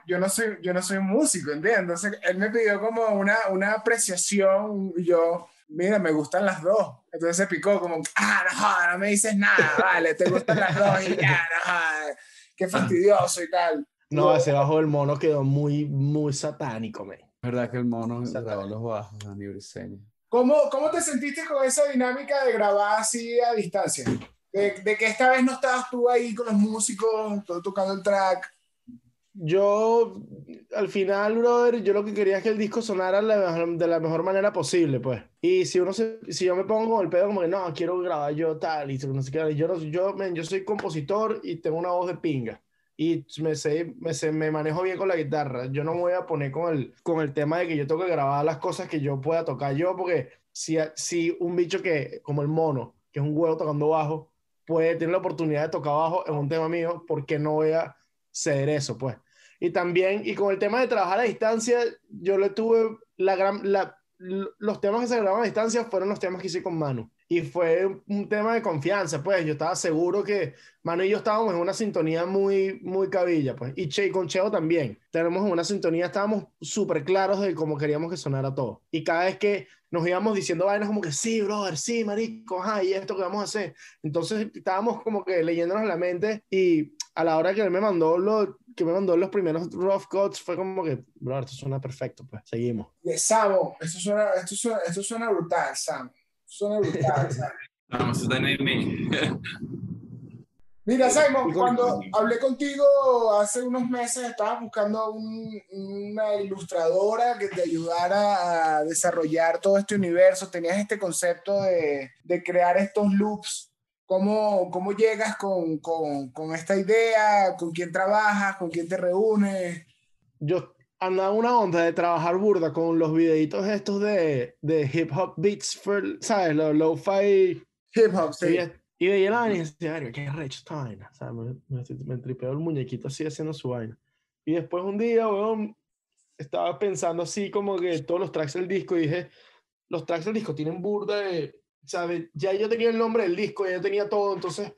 músico, ¿entiendes? Entonces él me pidió como una apreciación y yo, mira, me gustan las dos. Entonces se picó como, no jodas, no me dices nada, vale, te gustan las dos y ya, no jodas, qué fastidioso y tal. No, ese bajo del mono quedó muy, muy satánico, man. Verdad que el mono grabó los bajos, Dani Briseño. ¿Cómo te sentiste con esa dinámica de grabar así a distancia? De que esta vez no estabas tú ahí con los músicos, todo tocando el track. Yo, al final, brother, yo lo que quería es que el disco sonara de la mejor manera posible, pues. Y si yo me pongo con el pedo como que no, quiero grabar yo tal, y no sé qué, yo soy compositor y tengo una voz de pinga. Y me manejo bien con la guitarra. Yo no me voy a poner con el tema de que yo tengo que grabar las cosas que yo pueda tocar yo, porque si un bicho que, como el mono, que es un huevo tocando bajo, puede tener la oportunidad de tocar bajo en un tema mío, ¿por qué no voy a ceder eso, pues? Y también, y con el tema de trabajar a distancia, yo le tuve los temas que se grababan a distancia fueron los temas que hice con Manu. Y fue un tema de confianza, pues. Yo estaba seguro que Manu y yo estábamos en una sintonía muy, muy cabilla, pues. Y con Cheo también. Tenemos una sintonía, estábamos súper claros de cómo queríamos que sonara todo. Y cada vez que nos íbamos diciendo vainas como que sí, brother, sí, marico, ajá, y esto que vamos a hacer. Entonces estábamos como que leyéndonos en la mente y a la hora que él me mandó los primeros rough cuts, fue como que, brother, esto suena perfecto, pues. Seguimos. Samo, esto suena brutal, Sam. Son brutales. Vamos a tener mí. Mira, Simon, cuando hablé contigo hace unos meses, estabas buscando una ilustradora que te ayudara a desarrollar todo este universo. Tenías este concepto de crear estos loops. ¿Cómo llegas con esta idea? ¿Con quién trabajas? ¿Con quién te reúnes? Yo andaba una onda de trabajar burda con los videitos estos de hip hop beats, ¿sabes? Los lo-fi hip hop, sí. Y veía la vaina y decía, qué recho esta vaina. O sea, me tripeó el muñequito así haciendo su vaina. Y después un día, weón, estaba pensando así como que todos los tracks del disco y dije, los tracks del disco tienen burda de, ¿sabes? Ya yo tenía el nombre del disco, ya yo tenía todo, entonces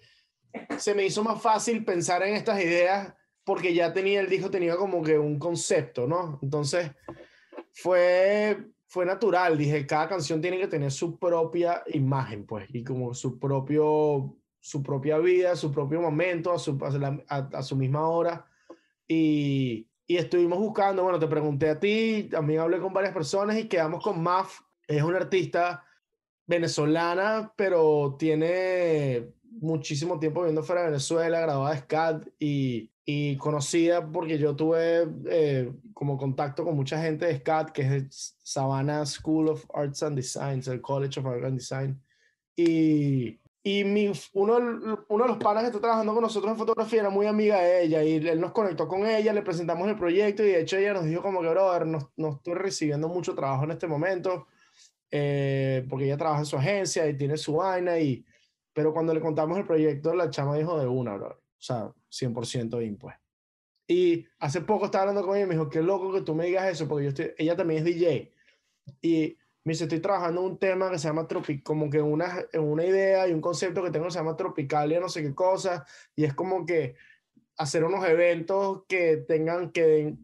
se me hizo más fácil pensar en estas ideas porque ya tenía el disco, tenía como que un concepto, ¿no? Entonces fue natural. Dije, cada canción tiene que tener su propia imagen, pues, y como su propia vida, su propio momento, a su misma hora. Y estuvimos buscando, bueno, te pregunté a ti, también hablé con varias personas y quedamos con Maf. Es una artista venezolana, pero tiene muchísimo tiempo viviendo fuera de Venezuela, graduada de SCAD y conocida porque yo tuve como contacto con mucha gente de SCAD, que es Savannah School of Arts and Design, el College of Arts and Design. Uno de los panas que está trabajando con nosotros en fotografía era muy amiga de ella y él nos conectó con ella, le presentamos el proyecto y de hecho ella nos dijo como que, brother, no estoy recibiendo mucho trabajo en este momento, porque ella trabaja en su agencia y tiene su vaina, pero cuando le contamos el proyecto, la chama dijo de una, brother, o sea, 100% impuesto. Y hace poco estaba hablando con ella y me dijo, qué loco que tú me digas eso, porque ella también es DJ y me dice, estoy trabajando un tema que se llama Tropic, como que una idea y un concepto que tengo que se llama Tropicalia, no sé qué cosa, y es como que hacer unos eventos que den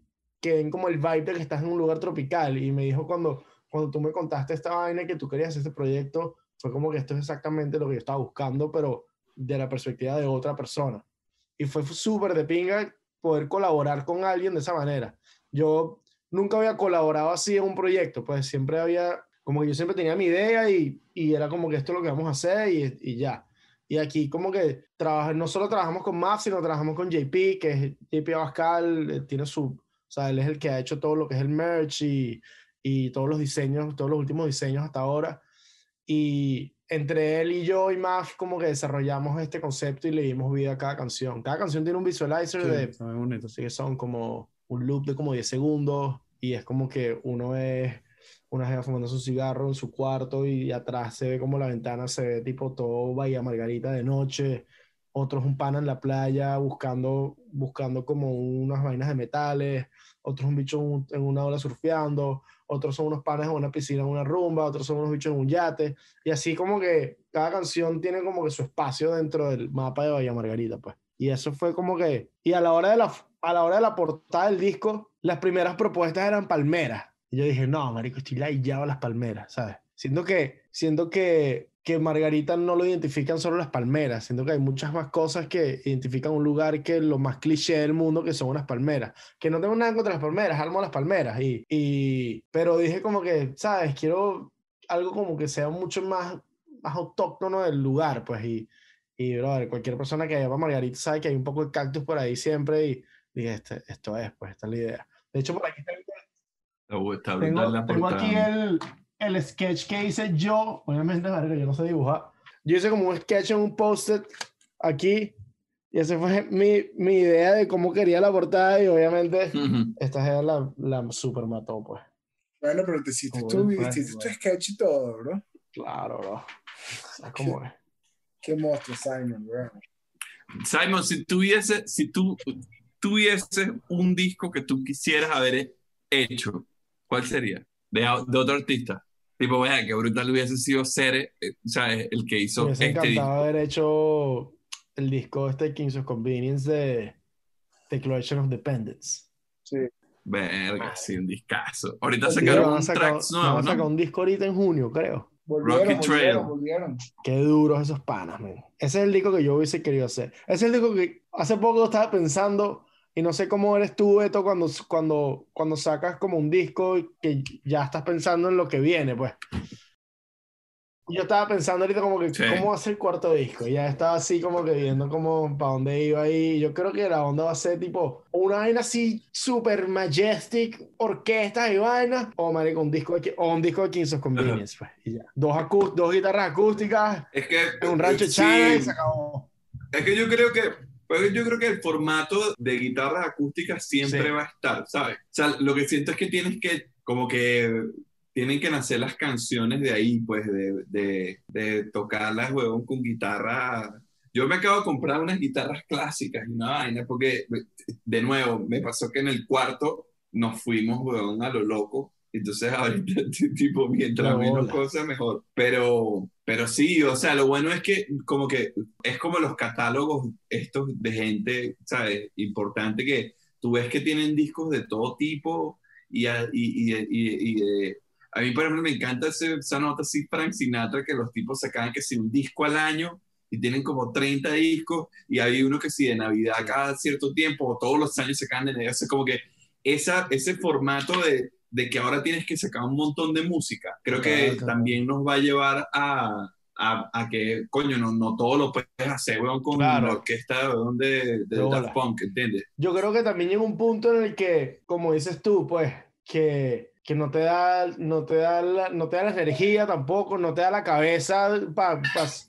como el vibe de que estás en un lugar tropical. Y me dijo, cuando tú me contaste esta vaina que tú querías hacer este proyecto, fue como que esto es exactamente lo que yo estaba buscando, pero de la perspectiva de otra persona. Y fue súper de pinga poder colaborar con alguien de esa manera. Yo nunca había colaborado así en un proyecto, pues siempre había... Como que yo siempre tenía mi idea y era como que esto es lo que vamos a hacer y ya. Y aquí como que no solo trabajamos con Maf, sino trabajamos con JP, que es JP Abascal, o sea, él es el que ha hecho todo lo que es el merch y todos los diseños, todos los últimos diseños hasta ahora. Y entre él y yo y Maf como que desarrollamos este concepto y le dimos vida a cada canción. Cada canción tiene un visualizer, sí, muy bonito. Así que son como un loop de como 10 segundos y es como que uno es... una jefa fumando su cigarro en su cuarto y atrás se ve como la ventana, se ve tipo todo Bahía Margarita de noche, otros un pana en la playa buscando como unas vainas de metales, otros un bicho en una ola surfeando, otros son unos panas en una piscina, en una rumba, otros son unos bichos en un yate, y así como que cada canción tiene como que su espacio dentro del mapa de Bahía Margarita, pues. Y eso fue como que, y a la hora de la portada del disco, las primeras propuestas eran palmeras. Y yo dije, no, marico, estoy layado a las palmeras, ¿sabes? Siento que Margarita no lo identifican solo las palmeras, siento que hay muchas más cosas que identifican un lugar que lo más cliché del mundo, que son unas palmeras. Que no tengo nada contra las palmeras, amo las palmeras. Pero dije como que, ¿sabes? Quiero algo como que sea mucho más autóctono del lugar, pues. Y brother, cualquier persona que vaya para Margarita sabe que hay un poco de cactus por ahí siempre. Y dije, esto es, pues, esta es la idea. De hecho, por aquí está el... Tengo aquí el sketch que hice yo. Obviamente, yo no sé dibujar. Yo hice como un sketch en un post-it aquí. Y esa fue mi idea de cómo quería la portada. Y obviamente, esta era la super mató, pues. Bueno, pero te hiciste tu sketch y todo, bro. Claro, bro. ¿Sabes cómo es? Qué monstruo, Simon, bro. Simon, si tú tuvieses un disco que tú quisieras haber hecho, ¿cuál sería? De otro artista. Tipo, vea, qué brutal hubiese sido ser, ¿sabes? El que hizo este disco. Me encantaba haber hecho el disco Kings of Convenience de Declaration of Dependence. Sí. Verga, sí, un discazo. Ahorita sacaron un track nuevo, ¿no? Sacaron un disco ahorita en junio, creo. Rocky Trail. Qué duros esos panas, man. Ese es el disco que yo hubiese querido hacer. Ese es el disco que hace poco estaba pensando... Y no sé cómo eres tú, Beto, cuando sacas como un disco que ya estás pensando en lo que viene, pues. Yo estaba pensando ahorita como que, sí, ¿cómo va a ser el cuarto disco? Y ya estaba así como que viendo como para dónde iba ahí. Yo creo que la onda va a ser tipo una vaina así super majestic, orquestas y vainas, marico, un disco de Kings of Convenience, pues. Y ya. Dos guitarras acústicas, es que, un rancho chana y se acabó. Es que yo creo que... Yo creo que el formato de guitarras acústicas siempre va a estar, ¿sabes? O sea, lo que siento es que tienen que nacer las canciones de ahí, pues, de tocarlas, huevón, con guitarra. Yo me acabo de comprar unas guitarras clásicas y una vaina, porque, de nuevo, me pasó que en el cuarto nos fuimos, huevón, a lo loco. Entonces ahorita, tipo, mientras menos cosas, mejor. Pero sí, o sea, lo bueno es que como que es como los catálogos estos de gente, ¿sabes? Importante, que tú ves que tienen discos de todo tipo y a mí, por ejemplo, me encanta esa nota así, Frank Sinatra, que los tipos sacan que si un disco al año y tienen como 30 discos y hay uno que si de Navidad cada cierto tiempo o todos los años sacan de Navidad. O sea, como que ese formato de que ahora tienes que sacar un montón de música. Creo que también nos va a llevar a que, coño, no todo lo puedes hacer, weón, con una orquesta de Daft Punk, ¿entiendes? Yo creo que también llega un punto en el que, como dices tú, pues, que no te da la energía tampoco, no te da la cabeza para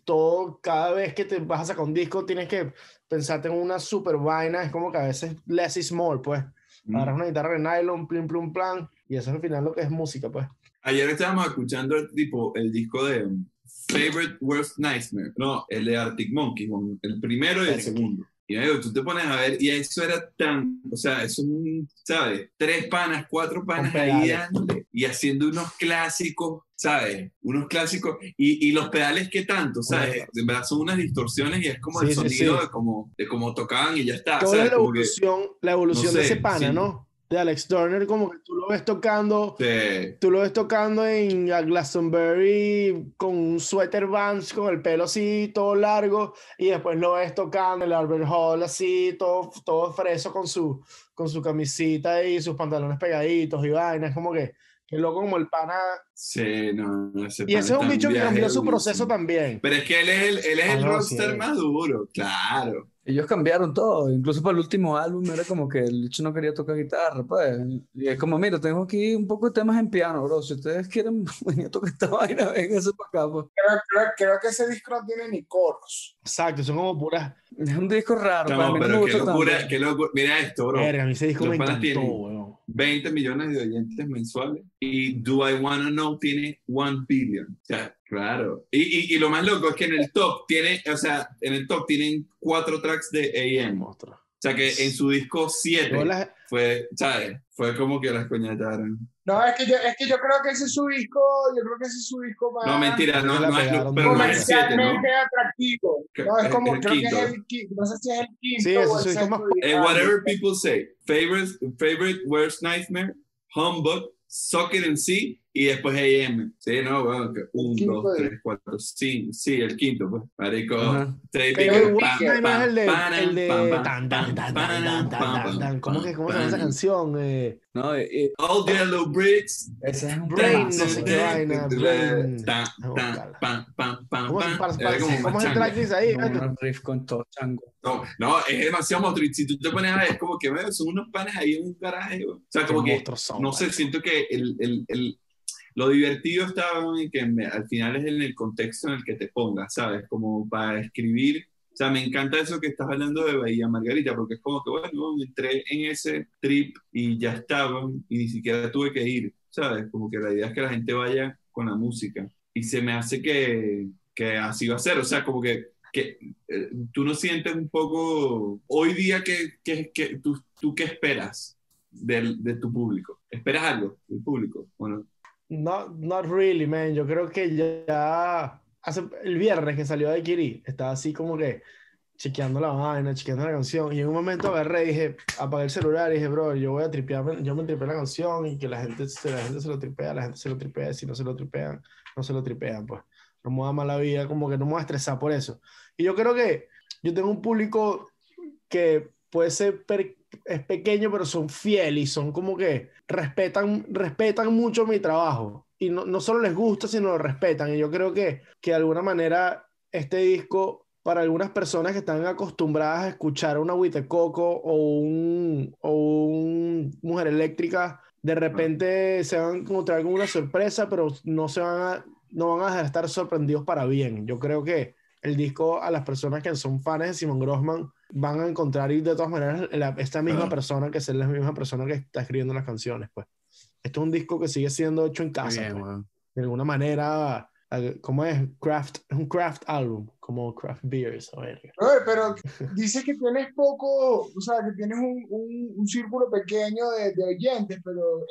todo. Cada vez que te vas a sacar un disco tienes que pensarte en una super vaina. Es como que a veces less is more, pues. Agarras una guitarra de nylon, plim, plum, plan, y eso es al final lo que es música, pues. Ayer estábamos escuchando el disco de Favorite Worst Nightmare, no, el de Arctic Monkeys, el primero y el segundo. Y amigo, tú te pones a ver, y eso era tan, o sea, eso, ¿sabes? 3 panas, 4 panas ahí dándole, y haciendo unos clásicos, ¿sabes? Unos clásicos, y los pedales que tanto, ¿sabes? En verdad son unas distorsiones y es como el sonido de como tocaban y ya está. Toda la evolución no sé, de ese pana, sí, ¿no? De Alex Turner, como que tú lo ves tocando, sí, tú lo ves tocando en Glastonbury con un sweater Vans, con el pelo así todo largo, y después lo ves tocando en el Albert Hall así todo fresco con su camisita y sus pantalones pegaditos y vainas, como que es loco como el pana. Sí, no ese pana. Y ese es un bicho que cambió su proceso también. Pero es que él es el rockstar más duro, claro. Ellos cambiaron todo, incluso para el último álbum era como que el bicho no quería tocar guitarra, pues. Y es como, mira, tengo aquí un poco de temas en piano, bro. Si ustedes quieren venir a tocar esta vaina, vénganse para acá, pues. Creo que ese disco no tiene ni coros. Exacto, son como puras. Es un disco raro, no, para mí pero no me gusta tanto. Qué locura, mira esto, bro. Verga, a mí ese disco me encantó, weón. 20 millones de oyentes mensuales y Do I Wanna Know tiene 1 billion. O sea, claro. Y lo más loco es que en el top tienen 4 tracks de AM. O sea que en su disco 7 fue, ¿sabes? Fue como que las coñetaron. No, es que yo creo que ese es su disco, más... No, mentira, no es lo comercialmente atractivo. No, es como, creo que es el quinto, no sé si es el quinto. Sí, eso es como... Whatever people say, favorite worst nightmare, humbug, suck it and see, y después AM. Sí, no, bueno, que 1, 2, 3, 4, 5, sí, el quinto, pues, marico. Pero el worst nightmare es el de... ¿Cómo se llama esa canción? No, All Yellow Bricks. Ese es un Brain, no sé qué vaina. ¿Cómo es el tracklist ahí? Un riff con todo chango. No, es demasiado monstruoso. Si tú te pones a ver, es como que son unos panes ahí en un garaje. O sea, como que, no sé, siento que lo divertido estaba en que al final es en el contexto en el que te pongas, ¿sabes? Como para escribir. O sea, me encanta eso que estás hablando de Bahía Margarita, porque es como que, bueno, entré en ese trip y ya estaba, y ni siquiera tuve que ir, ¿sabes? Como que la idea es que la gente vaya con la música. Y se me hace que así va a ser, o sea, como que tú no sientes un poco, hoy día, que ¿tú qué esperas de tu público? ¿Esperas algo del público o no? Not really, man. Yo creo que ya... el viernes que salió Daiquiri, estaba así como que chequeando la vaina, chequeando la canción, y en un momento agarré y dije, apagué el celular y dije, bro, yo voy a tripearme, yo me tripeé la canción y que la gente se lo tripea, la gente se lo tripea, y si no se lo tripean, no se lo tripean, pues no me da mala vida, como que no me voy a estresar por eso. Y yo creo que yo tengo un público que puede ser es pequeño, pero son fieles y son como que respetan mucho mi trabajo. Y no solo les gusta, sino lo respetan. Y yo creo que de alguna manera este disco, para algunas personas que están acostumbradas a escuchar una Huitecoco o un Mujer Eléctrica, de repente se van a encontrar con una sorpresa, pero no van a dejar de estar sorprendidos para bien. Yo creo que el disco, a las personas que son fans de Simón Grossmann, van a encontrar, y de todas maneras, esta misma persona, que es la misma persona que está escribiendo las canciones, pues. Esto es un disco que sigue siendo hecho en casa. Bien, ¿no? De alguna manera, ¿cómo es? Craft, es un craft álbum, como craft beers. A ver. Pero dices que tienes poco, o sea, que tienes un círculo pequeño de oyentes, pero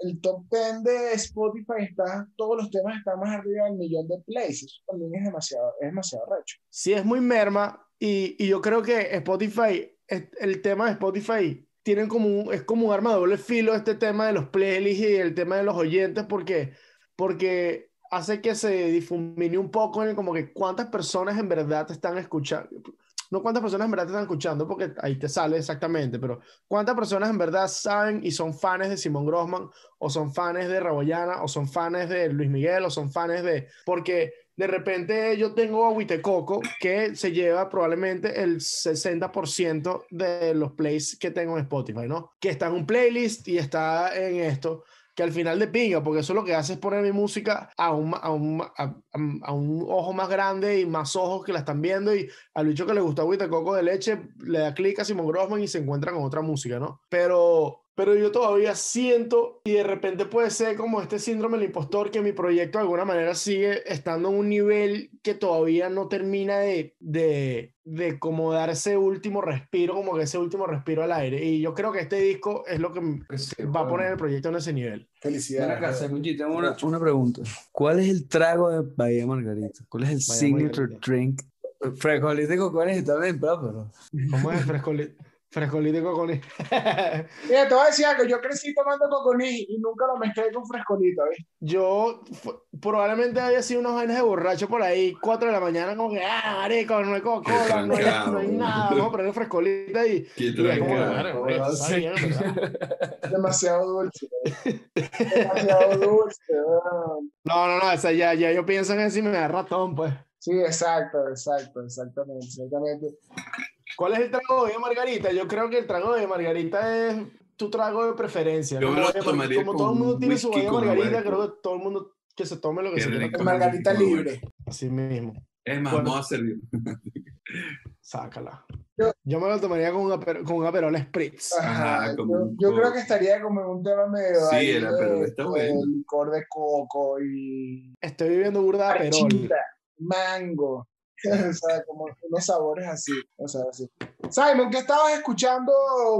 el top 10 de Spotify está, todos los temas están más arriba del millón de plays. Eso también es demasiado recho. Sí, es muy merma, y yo creo que Spotify, el tema de Spotify tienen como es como un arma de doble filo, este tema de los playlists y el tema de los oyentes, porque hace que se difumine un poco en el, como que cuántas personas en verdad te están escuchando. No cuántas personas en verdad te están escuchando, porque ahí te sale exactamente, pero cuántas personas en verdad saben y son fans de Simón Grossmann, o son fans de Rawayana, o son fans de Luis Miguel, o son fans de... Porque de repente yo tengo a Huitecoco, que se lleva probablemente el 60% de los plays que tengo en Spotify, ¿no? Que está en un playlist y está en esto, que al final de pinga, porque eso lo que hace es poner mi música a un ojo más grande y más ojos que la están viendo, y al bicho que le gusta Huitecoco de leche le da clic a Simón Grossmann y se encuentra con otra música, ¿no? Pero yo todavía siento, y de repente puede ser como este síndrome del impostor, que mi proyecto de alguna manera sigue estando en un nivel que todavía no termina de como dar ese último respiro, como que ese último respiro al aire. Y yo creo que este disco es lo que sí, va a poner el proyecto en ese nivel. Felicidades. Acá, tengo una pregunta. ¿Cuál es el trago de Bahía Margarita? ¿Cuál es el Bahía signature Margarita drink? Frescolítico con él está bien, pero... ¿Cómo es frescolítico? Frescolí de coconí. Mira, te voy a decir algo. Yo crecí tomando coconí y nunca lo mezclé con frescolito, ¿eh? Yo probablemente había sido unos vainas de borracho por ahí, 4 de la mañana, como que, marico, no hay Coca-Cola, no hay nada, vamos a poner frescolita y... Qué demasiado dulce. Demasiado dulce. No, esa ya yo pienso en eso y me da ratón, pues. Sí, exactamente. ¿Cuál es el trago de Margarita? Yo creo que el trago de Margarita es tu trago de preferencia. Yo, ¿no?, me lo tomaría como todo el mundo tiene su Bahía Margarita, creo que todo el mundo que se tome lo que se quiera. Margarita libre. Así mismo. Es más, bueno, no va a servir. Sácala. Yo me lo tomaría con un Aperol Spritz. Ajá, yo creo que estaría como en un tema medio... Sí, ahí, el Aperol está bueno. El licor de coco y... Estoy viviendo burda de Aperol. Mango. O sea, como unos sabores así, o sea, así. Simon, ¿qué estabas escuchando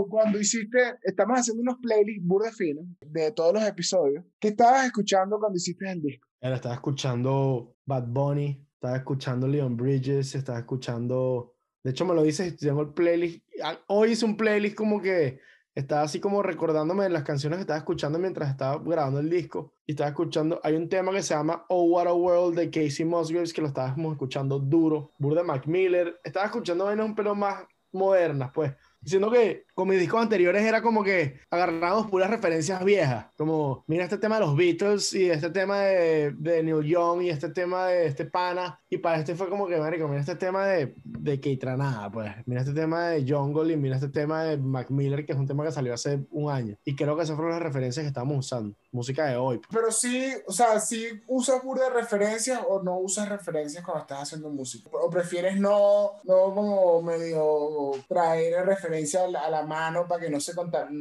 cuando hiciste? Estamos haciendo unos playlists burda finos de todos los episodios. ¿Qué estabas escuchando cuando hiciste el disco? Estaba escuchando Bad Bunny, estaba escuchando Leon Bridges, estaba escuchando... De hecho, me lo dices, tengo el playlist. Hoy hice un playlist como que estaba así como recordándome de las canciones que estaba escuchando mientras estaba grabando el disco. Y estaba escuchando, hay un tema que se llama Oh What a World de Casey Musgraves, que lo estábamos escuchando duro. Burda Mac Miller. Estaba escuchando vainas un pelo más modernas, pues. Diciendo que con mis discos anteriores era como que agarramos puras referencias viejas. Como, mira este tema de los Beatles y este tema de Neil Young y este tema de este pana. Y para este fue como que, marico, mira este tema de Keitranada, pues. Mira este tema de Jungle y mira este tema de Mac Miller, que es un tema que salió hace un año. Y creo que esas fueron las referencias que estábamos usando. Música de hoy. Pero sí, o sea, ¿sí usas burda de referencias o no usas referencias cuando estás haciendo música? ¿O prefieres no como medio traer referencias a la mano para que no se contamine,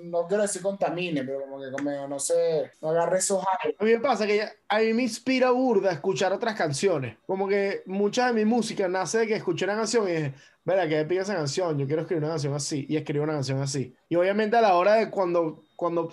no quiero decir contamine, pero como que como, no agarre esos aires? A mí me pasa que a mí me inspira burda escuchar otras canciones. Como que mucha de mi música nace de que escuché una canción y dije, mira, que pica esa canción, yo quiero escribir una canción así, y escribo una canción así. Y obviamente a la hora de cuando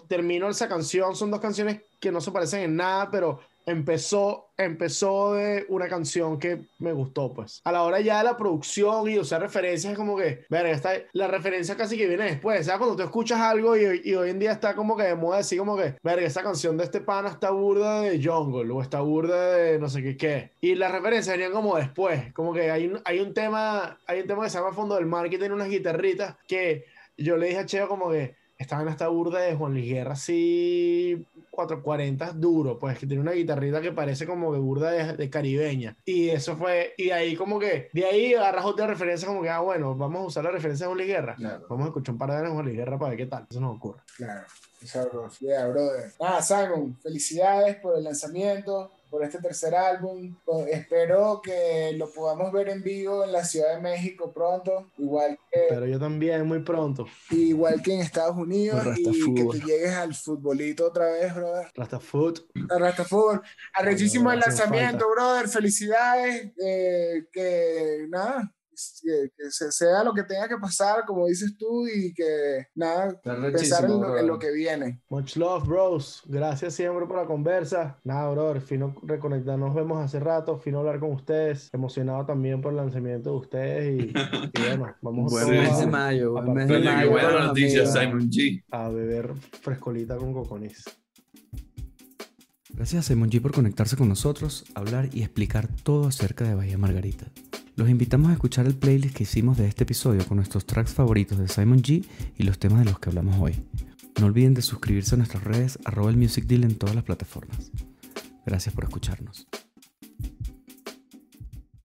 termino esa canción, son dos canciones que no se parecen en nada, pero empezó de una canción que me gustó, pues. A la hora ya de la producción y usar referencias, es como que, verga, la referencia casi que viene después, ¿sabes? Cuando tú escuchas algo y hoy en día está como que de moda decir como que, verga, esta canción de este pana está burda de Jungle, o está burda de no sé qué. Y las referencias venían como después, como que hay un tema que se llama Fondo del Mar, que tiene unas guitarritas que yo le dije a Cheo como que, estaban hasta burda de Juan Luis Guerra, así 440 duro, pues, que tiene una guitarrita que parece como que burda de caribeña. Y eso fue, y ahí como que, de ahí agarras otra referencia como que, bueno, vamos a usar la referencia de Juan Luis Guerra. Claro. Vamos a escuchar un par de años de Juan Luis Guerra para ver qué tal. Eso nos ocurre. Claro, sabroso. Yeah, brother. Simon, felicidades por el lanzamiento, por este tercer álbum. Espero que lo podamos ver en vivo en la Ciudad de México pronto, igual que... Pero yo también, muy pronto. Igual que en Estados Unidos, y fútbol. Que te llegues al futbolito otra vez, brother. Rastafut. Arrechísimo el lanzamiento, brother. Felicidades. Que nada, que sea lo que tenga que pasar, como dices tú, y que nada, pensar en lo que viene. Much love, bros. Gracias siempre por la conversa. Nada, brother, fino reconectarnos, nos vemos hace rato, fino hablar con ustedes, emocionado también por el lanzamiento de ustedes y bueno, vamos a buena noticia, Simon G. A beber frescolita con coconis. Gracias a Simon G por conectarse con nosotros, hablar y explicar todo acerca de Bahía Margarita. Los invitamos a escuchar el playlist que hicimos de este episodio con nuestros tracks favoritos de Simon G y los temas de los que hablamos hoy. No olviden de suscribirse a nuestras redes @elmusicdeal en todas las plataformas. Gracias por escucharnos.